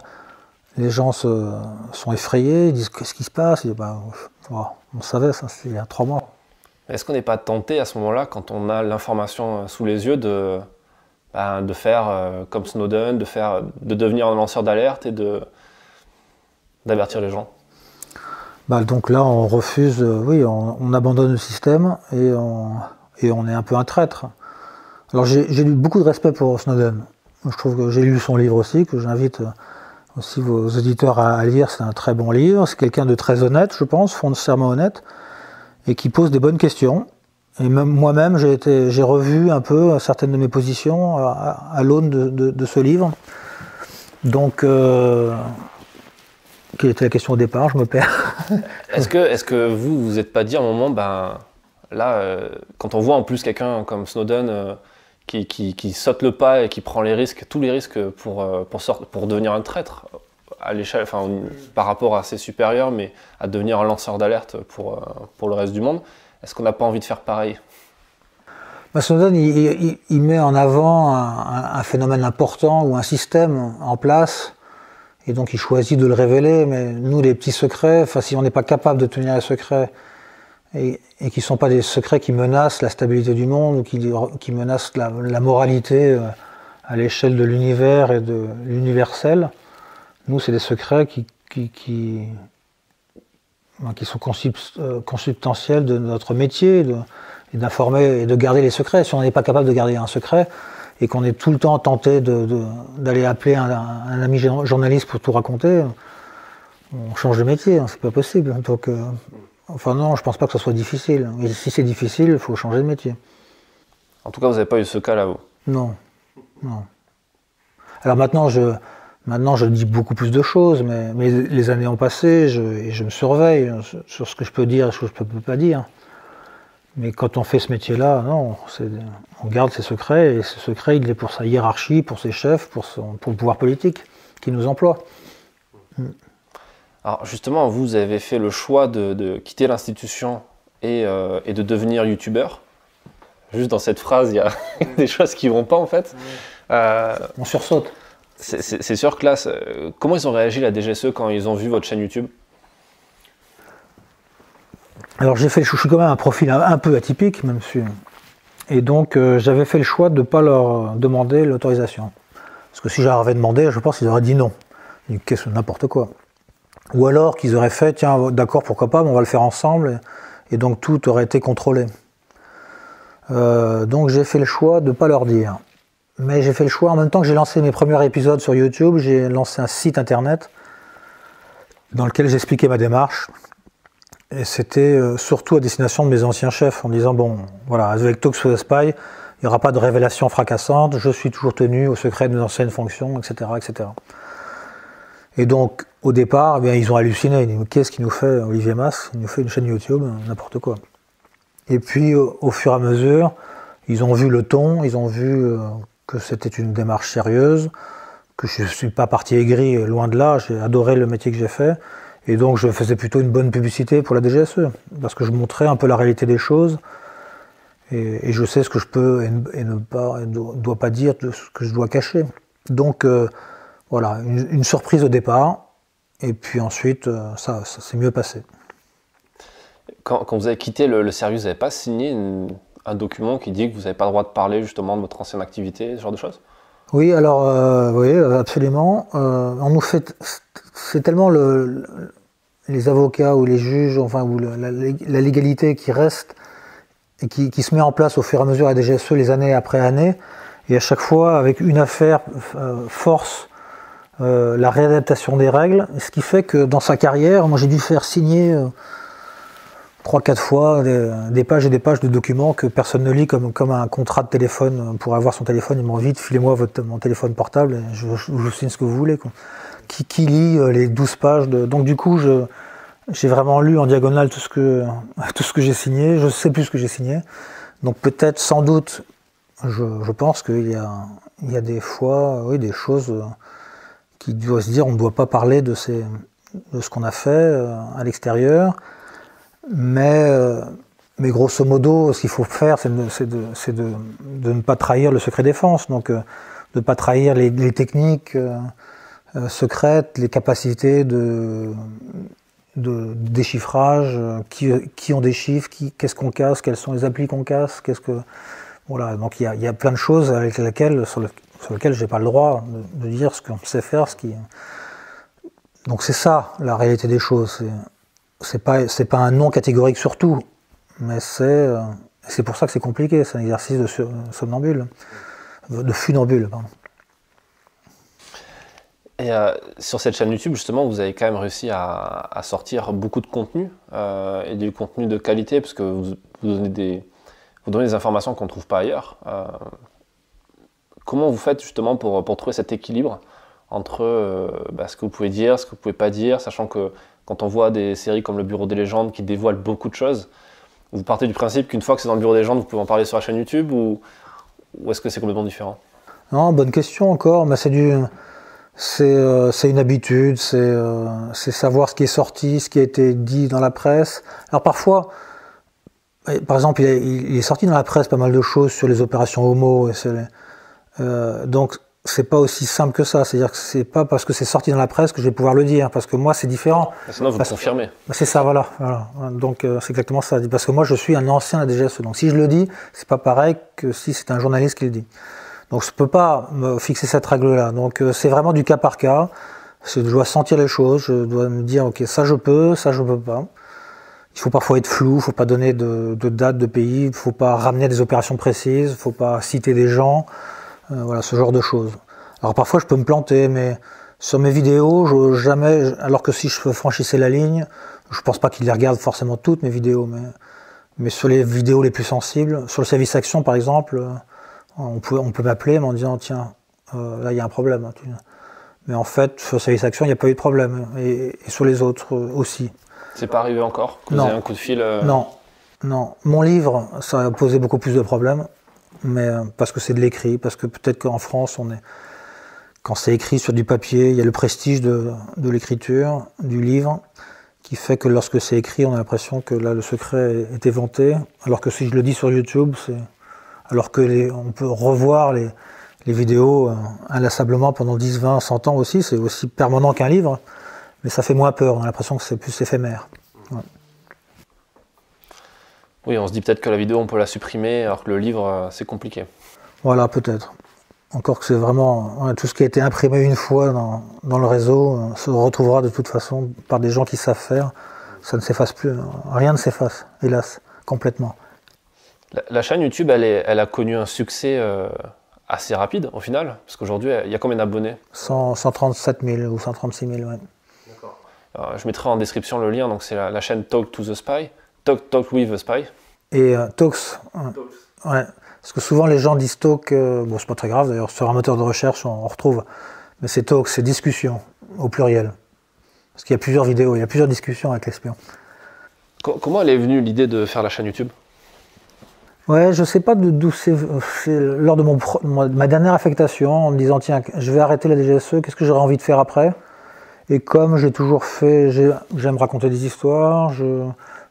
les gens se, sont effrayés, ils disent qu'est-ce qui se passe? Ils disent, bah, on savait ça, c'est il y a trois mois. Est-ce qu'on n'est pas tenté à ce moment-là, quand on a l'information sous les yeux, de, bah, de faire euh, comme Snowden, de, faire, de devenir un lanceur d'alerte et d'avertir les gens? Bah, donc là, on refuse, euh, oui, on, on abandonne le système et on. Et on est un peu un traître. Alors j'ai eu beaucoup de respect pour Snowden. Je trouve que j'ai lu son livre aussi, que j'invite aussi vos auditeurs à lire. C'est un très bon livre. C'est quelqu'un de très honnête, je pense, foncièrement honnête, et qui pose des bonnes questions. Et même moi-même, j'ai revu un peu certaines de mes positions à, à l'aune de, de, de ce livre. Donc, euh, Quelle était la question au départ? Je me perds. Est-ce que, est-ce que vous vous êtes pas dit à un moment, ben là, euh, quand on voit en plus quelqu'un comme Snowden euh, qui, qui, qui saute le pas et qui prend les risques, tous les risques pour, euh, pour, sorte, pour devenir un traître à l'échelle, enfin, par rapport à ses supérieurs, mais à devenir un lanceur d'alerte pour, euh, pour le reste du monde, est-ce qu'on n'a pas envie de faire pareil? Ben Snowden, il, il, il met en avant un, un phénomène important ou un système en place, et donc il choisit de le révéler, mais nous, les petits secrets, enfin, si on n'est pas capable de tenir les secrets, et, et qui ne sont pas des secrets qui menacent la stabilité du monde, ou qui, qui menacent la, la moralité à l'échelle de l'univers et de l'universel, nous, c'est des secrets qui, qui, qui, qui sont consubstantiels de notre métier, de, et d'informer et de garder les secrets. Si on n'est pas capable de garder un secret et qu'on est tout le temps tenté d'aller appeler un, un ami journaliste pour tout raconter, on change de métier, hein, c'est pas possible. Donc, euh, enfin non, je pense pas que ce soit difficile. Et si c'est difficile, il faut changer de métier. En tout cas, vous n'avez pas eu ce cas là, vous? Non, non. Alors maintenant, je... Maintenant, je dis beaucoup plus de choses, mais, mais les années ont passé je, et je me surveille sur ce que je peux dire et ce que je ne peux pas dire. Mais quand on fait ce métier-là, non, on garde ses secrets, et ce secret, il est pour sa hiérarchie, pour ses chefs, pour, son, pour le pouvoir politique qui nous emploie. Alors justement, vous avez fait le choix de, de quitter l'institution et, euh, et de devenir youtubeur. Juste dans cette phrase, il y a des choses qui ne vont pas, en fait. Euh... On sursaute. C'est sûr que là, comment ils ont réagi, la D G S E, quand ils ont vu votre chaîne YouTube? Alors j'ai fait le choix, je suis quand même un profil un, un peu atypique, même si... Et donc euh, j'avais fait le choix de ne pas leur demander l'autorisation. Parce que si je leur avais demandé, je pense qu'ils auraient dit non. Qu'est-ce que n'importe quoi. Ou alors qu'ils auraient fait, tiens, d'accord, pourquoi pas, mais on va le faire ensemble, et, et donc tout aurait été contrôlé. Euh, donc j'ai fait le choix de ne pas leur dire. Mais j'ai fait le choix, en même temps que j'ai lancé mes premiers épisodes sur YouTube, j'ai lancé un site internet dans lequel j'expliquais ma démarche. Et c'était surtout à destination de mes anciens chefs, en disant, bon, voilà, avec Talks with Spy, il n'y aura pas de révélations fracassantes, je suis toujours tenu au secret de mes anciennes fonctions, et cetera et cetera. Et donc, au départ, eh bien, ils ont halluciné, ils disent, qu'est-ce qu'il nous fait, Olivier Mas? Il nous fait une chaîne YouTube, n'importe quoi. Et puis, au fur et à mesure, ils ont vu le ton, ils ont vu... Euh, que c'était une démarche sérieuse, que je ne suis pas parti aigri, loin de là, j'ai adoré le métier que j'ai fait, et donc je faisais plutôt une bonne publicité pour la D G S E, parce que je montrais un peu la réalité des choses, et, et je sais ce que je peux et ne, et ne pas, et do, dois pas dire, de ce que je dois cacher. Donc euh, voilà, une, une surprise au départ, et puis ensuite euh, ça, ça s'est mieux passé. Quand, quand vous avez quitté le, le service, vous n'avez pas signé une... un document qui dit que vous n'avez pas le droit de parler justement de votre ancienne activité, ce genre de choses? Oui, alors, euh, oui, absolument. Euh, on nous fait... C'est tellement le, le, les avocats ou les juges, enfin, ou le, la, la légalité qui reste et qui, qui se met en place au fur et à mesure à D G S E les années après année, et à chaque fois, avec une affaire, euh, force, euh, la réadaptation des règles, ce qui fait que dans sa carrière, moi j'ai dû faire signer... Euh, trois quatre fois des, des pages et des pages de documents que personne ne lit, comme, comme un contrat de téléphone. Pour avoir son téléphone, il m'en vide, filez-moi mon téléphone portable, et je, je, je vous signe ce que vous voulez, quoi. Qui, qui lit les douze pages de... Donc du coup, j'ai vraiment lu en diagonale tout ce que, tout ce que j'ai signé, je ne sais plus ce que j'ai signé. Donc peut-être, sans doute, je, je pense qu'il y a, il y a des fois, oui, des choses qui doivent se dire, on ne doit pas parler de, ces, de ce qu'on a fait à l'extérieur. Mais, euh, mais grosso modo, ce qu'il faut faire, c'est de, de, de, de ne pas trahir le secret défense, donc euh, de ne pas trahir les, les techniques euh, euh, secrètes, les capacités de, de déchiffrage, euh, qui, qui on déchiffre, qu'est-ce qu'on casse, quelles sont les applis qu'on casse, qu'est-ce que... Voilà, donc il y a, y a plein de choses avec lesquelles, sur, le, sur lesquelles je n'ai pas le droit de, de dire ce qu'on sait faire, ce qui... Donc c'est ça, la réalité des choses, c'est... C'est pas, c'est pas un nom catégorique surtout, mais c'est euh, c'est pour ça que c'est compliqué, c'est un exercice de sur, somnambule, de funambule, pardon. Et euh, sur cette chaîne YouTube, justement, vous avez quand même réussi à, à sortir beaucoup de contenu, euh, et du contenu de qualité, parce que vous, vous, donnez, des, vous donnez des informations qu'on ne trouve pas ailleurs. Euh, comment vous faites justement pour, pour trouver cet équilibre entre euh, bah, ce que vous pouvez dire, ce que vous pouvez pas dire, sachant que quand on voit des séries comme Le Bureau des légendes qui dévoilent beaucoup de choses, vous partez du principe qu'une fois que c'est dans Le Bureau des légendes, vous pouvez en parler sur la chaîne YouTube, ou, ou est-ce que c'est complètement différent? Non, bonne question encore, mais c'est du... C'est euh, une habitude, c'est euh, savoir ce qui est sorti, ce qui a été dit dans la presse. Alors parfois, par exemple, il, a, il est sorti dans la presse pas mal de choses sur les opérations homo. Et euh, donc c'est pas aussi simple que ça. C'est-à-dire que c'est pas parce que c'est sorti dans la presse que je vais pouvoir le dire, parce que moi c'est différent. Sinon vous le confirmez. C'est ça, voilà. voilà. Donc euh, c'est exactement ça. Parce que moi je suis un ancien à la D G S E, donc si je le dis, c'est pas pareil que si c'est un journaliste qui le dit. Donc je ne peux pas me fixer cette règle-là. Donc euh, c'est vraiment du cas par cas. Je dois sentir les choses, je dois me dire, ok, ça je peux, ça je peux pas. Il faut parfois être flou, il ne faut pas donner de, de date, de pays, il ne faut pas ramener des opérations précises, il ne faut pas citer des gens, euh, voilà, ce genre de choses. Alors parfois je peux me planter, mais sur mes vidéos, je, jamais, alors que si je franchissais la ligne, je ne pense pas qu'ils les regardent forcément toutes mes vidéos, mais, mais sur les vidéos les plus sensibles, sur le service action par exemple, On peut, on peut m'appeler en me disant, tiens, euh, là il y a un problème. Mais en fait, sur Service Action, il n'y a pas eu de problème. Et, et sur les autres euh, aussi. C'est pas arrivé encore? Vous avez un coup de fil euh... Non, non. Mon livre, ça a posé beaucoup plus de problèmes. Mais euh, parce que c'est de l'écrit, parce que peut-être qu'en France, on est... quand c'est écrit sur du papier, il y a le prestige de, de l'écriture, du livre, qui fait que lorsque c'est écrit, on a l'impression que là, le secret est éventé. Alors que si je le dis sur YouTube, c'est... Alors que les, on peut revoir les, les vidéos euh, inlassablement pendant dix, vingt, cent ans aussi, c'est aussi permanent qu'un livre, mais ça fait moins peur, on a l'impression que c'est plus éphémère. Ouais. Oui, on se dit peut-être que la vidéo, on peut la supprimer, alors que le livre, euh, c'est compliqué. Voilà, peut-être. Encore que c'est vraiment... Euh, tout ce qui a été imprimé une fois dans, dans le réseau euh, se retrouvera de toute façon par des gens qui savent faire. Ça ne s'efface plus, hein. Rien ne s'efface, hélas, complètement. La chaîne YouTube, elle, est, elle a connu un succès euh, assez rapide, au final, parce qu'aujourd'hui, il y a combien d'abonnés? Cent trente-sept mille ou cent trente-six mille, ouais. D'accord. Je mettrai en description le lien, donc c'est la, la chaîne Talk to the Spy, Talk, Talk with the Spy. Et euh, Talks, Talks. Ouais, parce que souvent les gens disent Talk, euh, bon c'est pas très grave d'ailleurs, sur un moteur de recherche on, on retrouve, mais c'est Talk, c'est discussion, au pluriel. Parce qu'il y a plusieurs vidéos, il y a plusieurs discussions avec l'espion. Comment elle est venue l'idée de faire la chaîne YouTube? Ouais, je sais pas d'où c'est. Lors de mon pro, ma dernière affectation, en me disant tiens, je vais arrêter la D G S E, qu'est-ce que j'aurais envie de faire après? Et comme j'ai toujours fait, j'aime ai, raconter des histoires,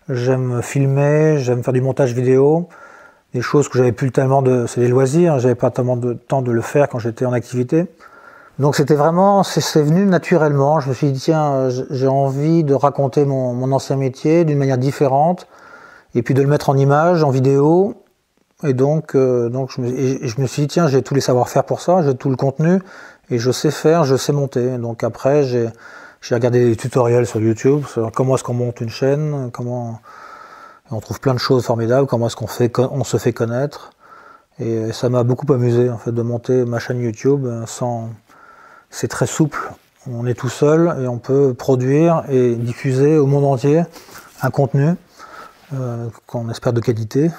j'aime filmer, j'aime faire du montage vidéo, des choses que j'avais plus tellement de, c'est des loisirs, j'avais pas tellement de temps de le faire quand j'étais en activité. Donc c'était vraiment, c'est venu naturellement. Je me suis dit tiens, j'ai envie de raconter mon, mon ancien métier d'une manière différente, et puis de le mettre en image, en vidéo. Et donc, euh, donc je, me, et je me suis dit, tiens, j'ai tous les savoir-faire pour ça, j'ai tout le contenu, et je sais faire, je sais monter. Donc après, j'ai regardé des tutoriels sur YouTube, sur comment est-ce qu'on monte une chaîne, comment on trouve plein de choses formidables, comment est-ce qu'on fait, on se fait connaître. Et ça m'a beaucoup amusé, en fait, de monter ma chaîne YouTube. Sans... C'est très souple, on est tout seul, et on peut produire et diffuser au monde entier un contenu euh, qu'on espère de qualité.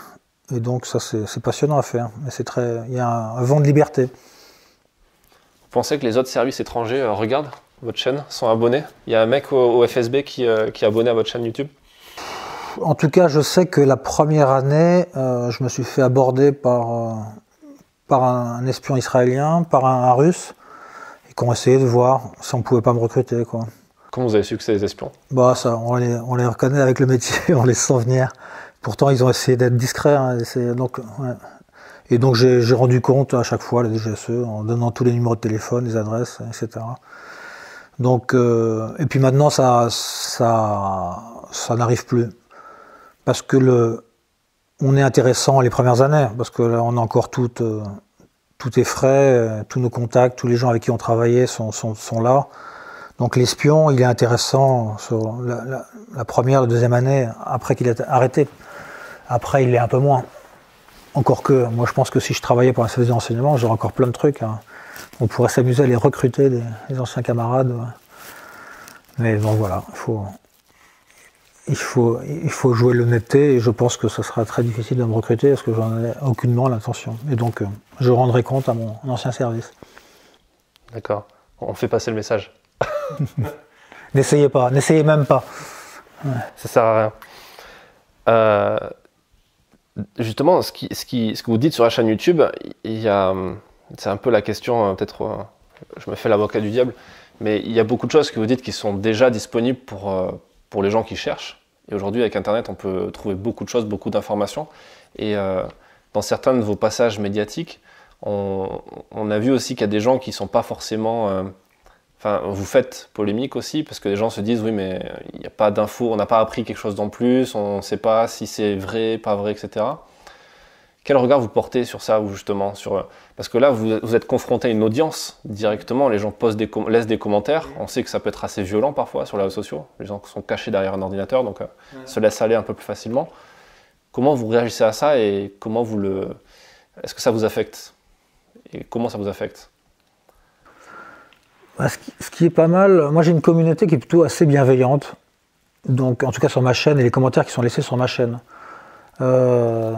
Et donc ça, c'est passionnant à faire. Et très, il y a un, un vent de liberté. Vous pensez que les autres services étrangers euh, regardent votre chaîne, sont abonnés? Il y a un mec au, au F S B qui, euh, qui est abonné à votre chaîne YouTube? En tout cas, je sais que la première année, euh, je me suis fait aborder par, euh, par un espion israélien, par un, un russe, et qu'on essayait de voir si on ne pouvait pas me recruter, quoi. Comment vous avez su que c'est des espions? Bah ça, on les, on les reconnaît avec le métier, on les sent venir. Pourtant, ils ont essayé d'être discrets. Hein, donc, ouais. Et donc, j'ai rendu compte à chaque fois, la D G S E, en donnant tous les numéros de téléphone, les adresses, et cetera. Donc, euh, et puis maintenant, ça, ça, ça n'arrive plus. Parce que le, on est intéressant les premières années, parce que là, on a encore tout, euh, tout est frais, euh, tous nos contacts, tous les gens avec qui on travaillait sont, sont, sont là. Donc l'espion, il est intéressant sur la, la, la première, la deuxième année, après qu'il a arrêté. Après, il l'est un peu moins. Encore que, moi je pense que si je travaillais pour un service d'enseignement, j'aurais encore plein de trucs. Hein. On pourrait s'amuser à les recruter, des, des anciens camarades. Ouais. Mais bon, voilà, faut, il, faut, il faut jouer l'honnêteté, et je pense que ce sera très difficile de me recruter, parce que j'en ai aucunement l'intention. Et donc, euh, je rendrai compte à mon ancien service. D'accord. on fait passer le message. N'essayez pas, n'essayez même pas. Ouais. Ça sert à rien. Euh, justement, ce, qui, ce, qui, ce que vous dites sur la chaîne YouTube, il y a, c'est un peu la question, peut-être, je me fais l'avocat du diable, mais il y a beaucoup de choses que vous dites qui sont déjà disponibles pour, pour les gens qui cherchent. Et aujourd'hui, avec Internet, on peut trouver beaucoup de choses, beaucoup d'informations. Et euh, dans certains de vos passages médiatiques, on, on a vu aussi qu'il y a des gens qui ne sont pas forcément... Euh, enfin, vous faites polémique aussi, parce que les gens se disent, oui, mais il n'y a pas d'infos, on n'a pas appris quelque chose d'en plus, on ne sait pas si c'est vrai, pas vrai, et cetera. Quel regard vous portez sur ça, vous, justement sur... Parce que là, vous, vous êtes confronté à une audience directement, les gens postent des com... laissent des commentaires, on sait que ça peut être assez violent parfois sur les réseaux sociaux, les gens sont cachés derrière un ordinateur, donc euh, ouais. se laissent aller un peu plus facilement. Comment vous réagissez à ça et comment vous le... Est-ce que ça vous affecte? Et comment ça vous affecte? Bah, ce, qui, ce qui est pas mal, moi j'ai une communauté qui est plutôt assez bienveillante, donc en tout cas sur ma chaîne et les commentaires qui sont laissés sur ma chaîne. Euh,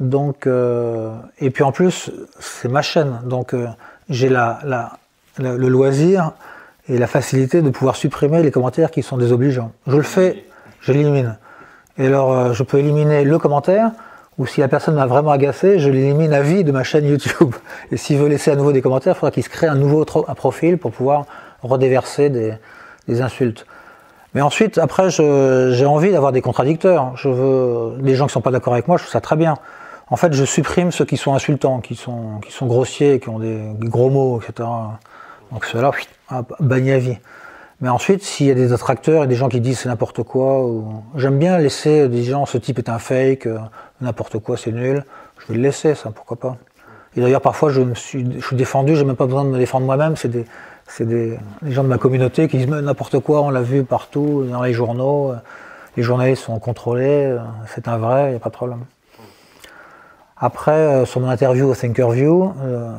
donc, euh, et puis en plus, c'est ma chaîne, donc euh, j'ai la, la, la, le loisir et la facilité de pouvoir supprimer les commentaires qui sont désobligeants. Je le fais, je l'élimine. Et alors euh, je peux éliminer le commentaire, ou si la personne m'a vraiment agacé, je l'élimine à vie de ma chaîne YouTube. Et s'il veut laisser à nouveau des commentaires, il faudra qu'il se crée un nouveau un profil pour pouvoir redéverser des, des insultes. Mais ensuite, après, j'ai envie d'avoir des contradicteurs. Je veux, les gens qui ne sont pas d'accord avec moi, je trouve ça très bien. En fait, je supprime ceux qui sont insultants, qui sont, qui sont grossiers, qui ont des, des gros mots, et cetera. Donc ceux-là, banni à vie. Mais ensuite, s'il y a des attracteurs et des gens qui disent c'est n'importe quoi, ou... j'aime bien laisser des gens, ce type est un fake, euh, n'importe quoi, c'est nul, je vais le laisser, ça, pourquoi pas. Et d'ailleurs, parfois, je me suis, je suis défendu, je n'ai même pas besoin de me défendre moi-même, c'est des, des, des gens de ma communauté qui disent n'importe quoi, on l'a vu partout, dans les journaux, euh, les journalistes sont contrôlés, euh, c'est un vrai, il n'y a pas de problème. Après, euh, sur mon interview au Thinkerview, euh,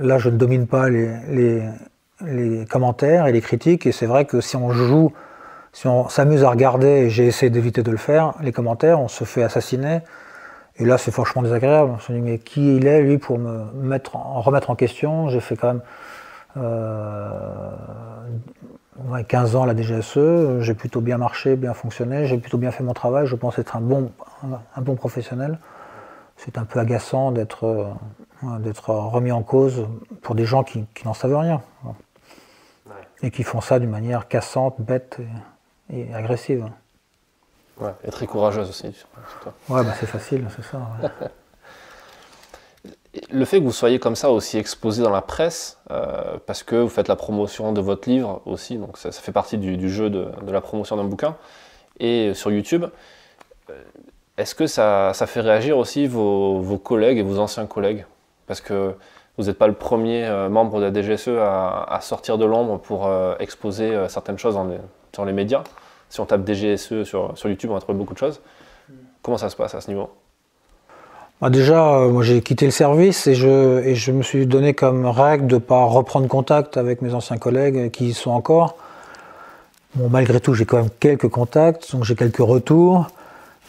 là, je ne domine pas les... les les commentaires et les critiques, et c'est vrai que si on joue, si on s'amuse à regarder, et j'ai essayé d'éviter de le faire, les commentaires, on se fait assassiner, et là c'est franchement désagréable, on se dit mais qui il est lui pour me mettre en remettre en question, j'ai fait quand même euh, quinze ans à la D G S E, j'ai plutôt bien marché, bien fonctionné, j'ai plutôt bien fait mon travail, je pense être un bon, un bon professionnel, c'est un peu agaçant d'être euh, d'être remis en cause pour des gens qui, qui n'en savent rien. Et qui font ça d'une manière cassante, bête et, et agressive. Ouais, et très courageuse aussi. Ouais, bah c'est facile, c'est ça. Ouais. Le fait que vous soyez comme ça aussi exposé dans la presse, euh, parce que vous faites la promotion de votre livre aussi, donc ça, ça fait partie du, du jeu de, de la promotion d'un bouquin, et sur YouTube, est-ce que ça, ça fait réagir aussi vos, vos collègues et vos anciens collègues? Parce que vous n'êtes pas le premier euh, membre de la D G S E à, à sortir de l'ombre pour euh, exposer euh, certaines choses dans les, sur les médias. Si on tape D G S E sur, sur YouTube, on va trouver beaucoup de choses. Comment ça se passe à ce niveau? Bah déjà, euh, moi j'ai quitté le service et je, et je me suis donné comme règle de ne pas reprendre contact avec mes anciens collègues qui y sont encore. Bon, malgré tout, j'ai quand même quelques contacts, donc j'ai quelques retours.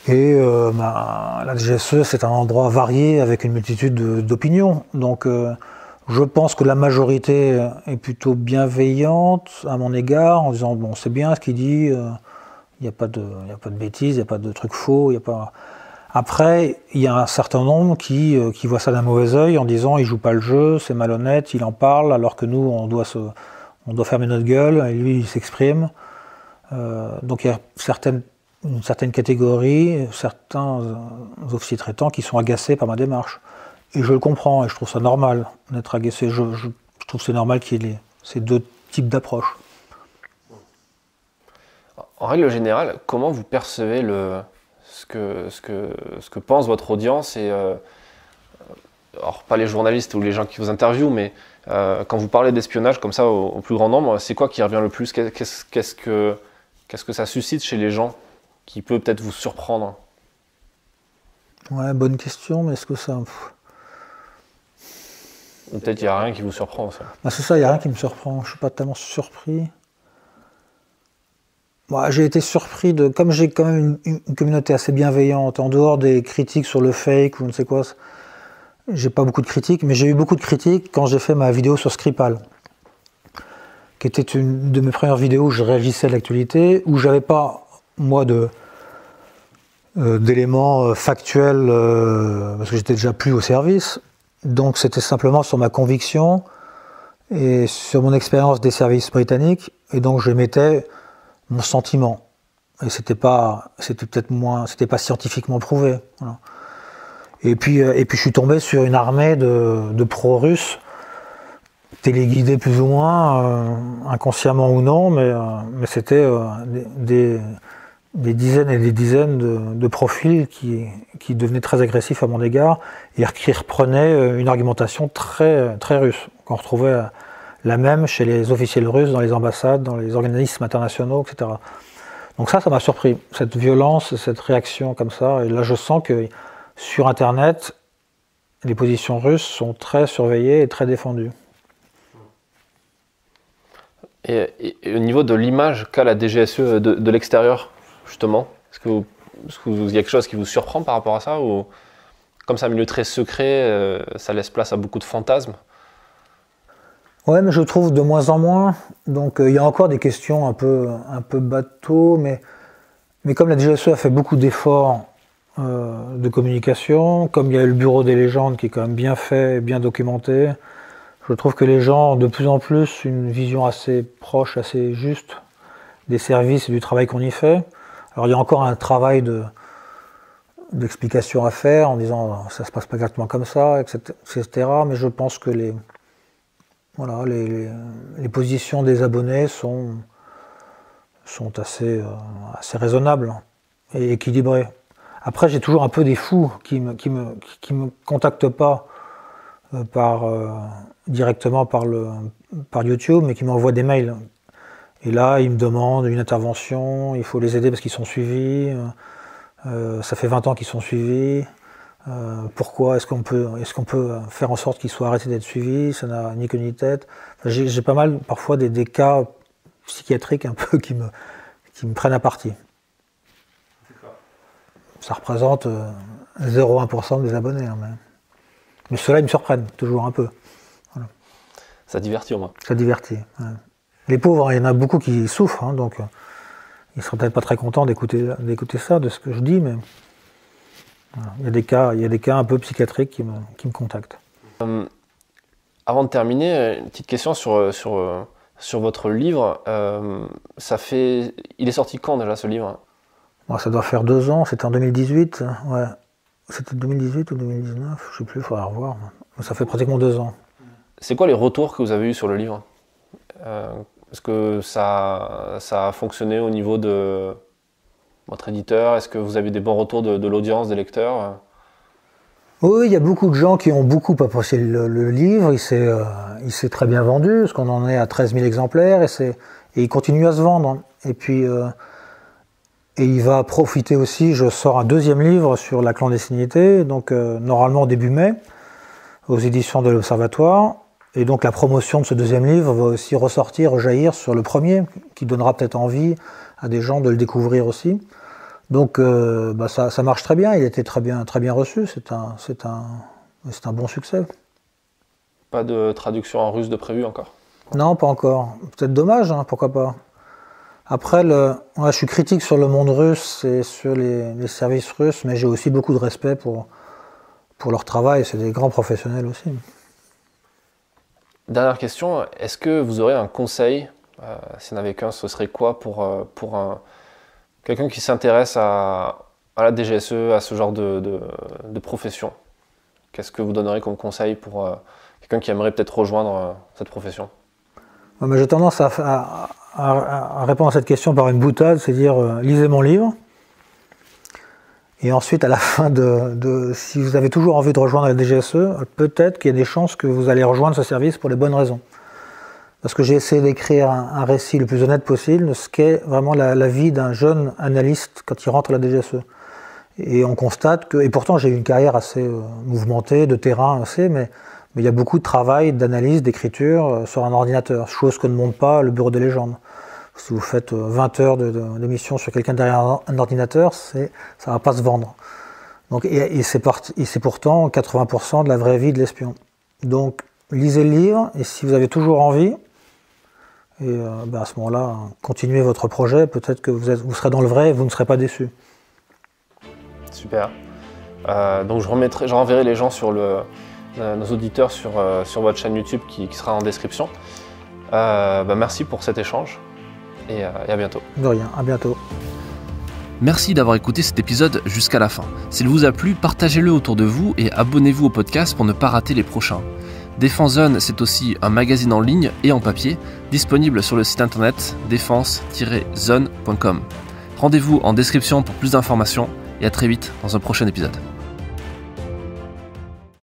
Et euh, bah, la D G S E, c'est un endroit varié avec une multitude d'opinions. Donc euh, je pense que la majorité est plutôt bienveillante à mon égard, en disant bon, c'est bien ce qu'il dit, il euh, n'y a, a pas de bêtises, il n'y a pas de trucs faux. Y a pas... Après, il y a un certain nombre qui, euh, qui voient ça d'un mauvais œil en disant il joue pas le jeu, c'est malhonnête, il en parle, alors que nous, on doit, se, on doit fermer notre gueule, et lui, il s'exprime. Euh, donc il y a certaines. Une certaine catégorie, certains officiers traitants qui sont agacés par ma démarche. Et je le comprends, et je trouve ça normal d'être agacé. Je, je, je trouve que c'est normal qu'il y ait ces deux types d'approches. En règle générale, comment vous percevez le, ce, que, ce, que, ce que pense votre audience et, euh, alors, pas les journalistes ou les gens qui vous interviewent, mais euh, quand vous parlez d'espionnage comme ça au, au plus grand nombre, c'est quoi qui revient le plus? Qu'est-ce qu'est-ce que, qu'est-ce que ça suscite chez les gens qui peut peut-être vous surprendre? Ouais, bonne question, mais est-ce que ça... Peut-être qu'il n'y a rien qui vous surprend, ça. Ben c'est ça, il n'y a rien qui me surprend. Je ne suis pas tellement surpris. Moi, j'ai été surpris de... Comme j'ai quand même une, une communauté assez bienveillante, en dehors des critiques sur le fake ou je ne sais quoi, j'ai pas beaucoup de critiques, mais j'ai eu beaucoup de critiques quand j'ai fait ma vidéo sur Skripal, qui était une de mes premières vidéos où je réagissais à l'actualité, où j'avais pas, moi, de euh, d'éléments factuels, euh, parce que j'étais déjà plus au service, donc c'était simplement sur ma conviction et sur mon expérience des services britanniques, et donc je mettais mon sentiment. Et c'était pas, c'était peut-être moins, c'était pas scientifiquement prouvé. Voilà. Et puis, et puis je suis tombé sur une armée de, de pro-russes, téléguidés plus ou moins, euh, inconsciemment ou non, mais, euh, mais c'était euh, des, des dizaines et des dizaines de, de profils qui, qui devenaient très agressifs à mon égard et qui reprenaient une argumentation très, très russe, qu'on retrouvait la même chez les officiels russes, dans les ambassades, dans les organismes internationaux, et cetera. Donc ça, ça m'a surpris, cette violence, cette réaction comme ça. Et là, je sens que sur Internet, les positions russes sont très surveillées et très défendues. Et, et, et au niveau de l'image qu'a la D G S E de, de l'extérieur, justement, est-ce que vous, est-ce que vous, y a quelque chose qui vous surprend par rapport à ça, ou comme c'est un milieu très secret, euh, ça laisse place à beaucoup de fantasmes? Ouais, mais je trouve de moins en moins. Donc il euh, y a encore des questions un peu, un peu bateau, mais, mais comme la D G S E a fait beaucoup d'efforts euh, de communication, comme il y a eu le bureau des légendes qui est quand même bien fait, bien documenté, je trouve que les gens ont de plus en plus une vision assez proche, assez juste des services et du travail qu'on y fait. Alors il y a encore un travail de, d'explication à faire en disant ça se passe pas exactement comme ça, et cetera. Mais je pense que les... Voilà, les, les, les positions des abonnés sont, sont assez, euh, assez raisonnables et équilibrées. Après, j'ai toujours un peu des fous qui ne me, qui me, qui me contactent pas euh, par, euh, directement par, le, par YouTube, mais qui m'envoient des mails. Et là, ils me demandent une intervention, il faut les aider parce qu'ils sont suivis, euh, ça fait vingt ans qu'ils sont suivis. Euh, pourquoi est-ce qu'on peut, est-ce qu'on peut faire en sorte qu'ils soient arrêtés d'être suivis? Ça n'a ni queue ni tête. Enfin, j'ai pas mal parfois des, des cas psychiatriques un peu qui me, qui me prennent à partie. Ça représente euh, zéro virgule un pour cent des abonnés. Hein, mais mais ceux-là, ils me surprennent toujours un peu. Voilà. Ça divertit au moins. Ça divertit. Ouais. Les pauvres, il y en a beaucoup qui souffrent, hein, donc euh, ils ne seront peut-être pas très contents d'écouter ça, de ce que je dis, mais... Il y a des cas, il y a des cas un peu psychiatriques qui me, qui me contactent. Euh, avant de terminer, une petite question sur, sur, sur votre livre. Euh, ça fait, il est sorti quand déjà ce livre? Bon, ça doit faire deux ans, c'était en deux mille dix-huit. Ouais. C'était deux mille dix-huit ou deux mille dix-neuf, je ne sais plus, il faudra revoir. Ça fait pratiquement deux ans. C'est quoi les retours que vous avez eus sur le livre? euh, Est-ce que ça, ça a fonctionné au niveau de... votre éditeur, est-ce que vous avez des bons retours de, de l'audience, des lecteurs? Oui, il y a beaucoup de gens qui ont beaucoup apprécié le, le livre. Il s'est euh, très bien vendu, parce qu'on en est à treize mille exemplaires, et, et il continue à se vendre. Et puis, euh, et il va profiter aussi, je sors un deuxième livre sur la clandestinité, donc euh, normalement début mai, aux éditions de l'Observatoire. Et donc la promotion de ce deuxième livre va aussi ressortir, rejaillir sur le premier, qui donnera peut-être envie à des gens de le découvrir aussi. Donc euh, bah ça, ça marche très bien, il était très bien, très bien reçu, c'est un, c'est un, c'est un bon succès. Pas de traduction en russe de prévu encore? Non, pas encore. Peut-être dommage, hein, pourquoi pas. Après, le, ouais, je suis critique sur le monde russe et sur les, les services russes, mais j'ai aussi beaucoup de respect pour, pour leur travail, c'est des grands professionnels aussi. Dernière question, est-ce que vous aurez un conseil? Euh, S'il n'y en avait qu'un, ce serait quoi pour, euh, pour un... quelqu'un qui s'intéresse à, à la D G S E, à ce genre de, de, de profession? Qu'est-ce que vous donnerez comme conseil pour euh, quelqu'un qui aimerait peut-être rejoindre euh, cette profession? Ouais, mais j'ai tendance à, à, à, à répondre à cette question par une boutade, c'est-à-dire euh, lisez mon livre, et ensuite à la fin de, de... si vous avez toujours envie de rejoindre la D G S E, peut-être qu'il y a des chances que vous allez rejoindre ce service pour les bonnes raisons. Parce que j'ai essayé d'écrire un, un récit le plus honnête possible de ce qu'est vraiment la, la vie d'un jeune analyste quand il rentre à la D G S E. Et on constate que, et pourtant j'ai eu une carrière assez euh, mouvementée, de terrain assez, mais il y a beaucoup de travail, d'analyse, d'écriture euh, sur un ordinateur, chose que ne montre pas le bureau des légendes. Si vous faites euh, vingt heures d'émission sur quelqu'un derrière un ordinateur, ça ne va pas se vendre. Donc, et, et c'est pourtant quatre-vingts pour cent de la vraie vie de l'espion. Donc lisez le livre, et si vous avez toujours envie, Et euh, ben à ce moment-là, continuez votre projet, peut-être que vous, êtes, vous serez dans le vrai, vous ne serez pas déçu. Super. Euh, donc je remettrai, je renverrai les gens sur le, euh, nos auditeurs sur, euh, sur votre chaîne YouTube qui, qui sera en description. Euh, bah merci pour cet échange et, euh, et à bientôt. De rien, à bientôt. Merci d'avoir écouté cet épisode jusqu'à la fin. S'il vous a plu, partagez-le autour de vous et abonnez-vous au podcast pour ne pas rater les prochains. Défense Zone, c'est aussi un magazine en ligne et en papier, disponible sur le site internet défense tiret zone point com. Rendez-vous en description pour plus d'informations et à très vite dans un prochain épisode.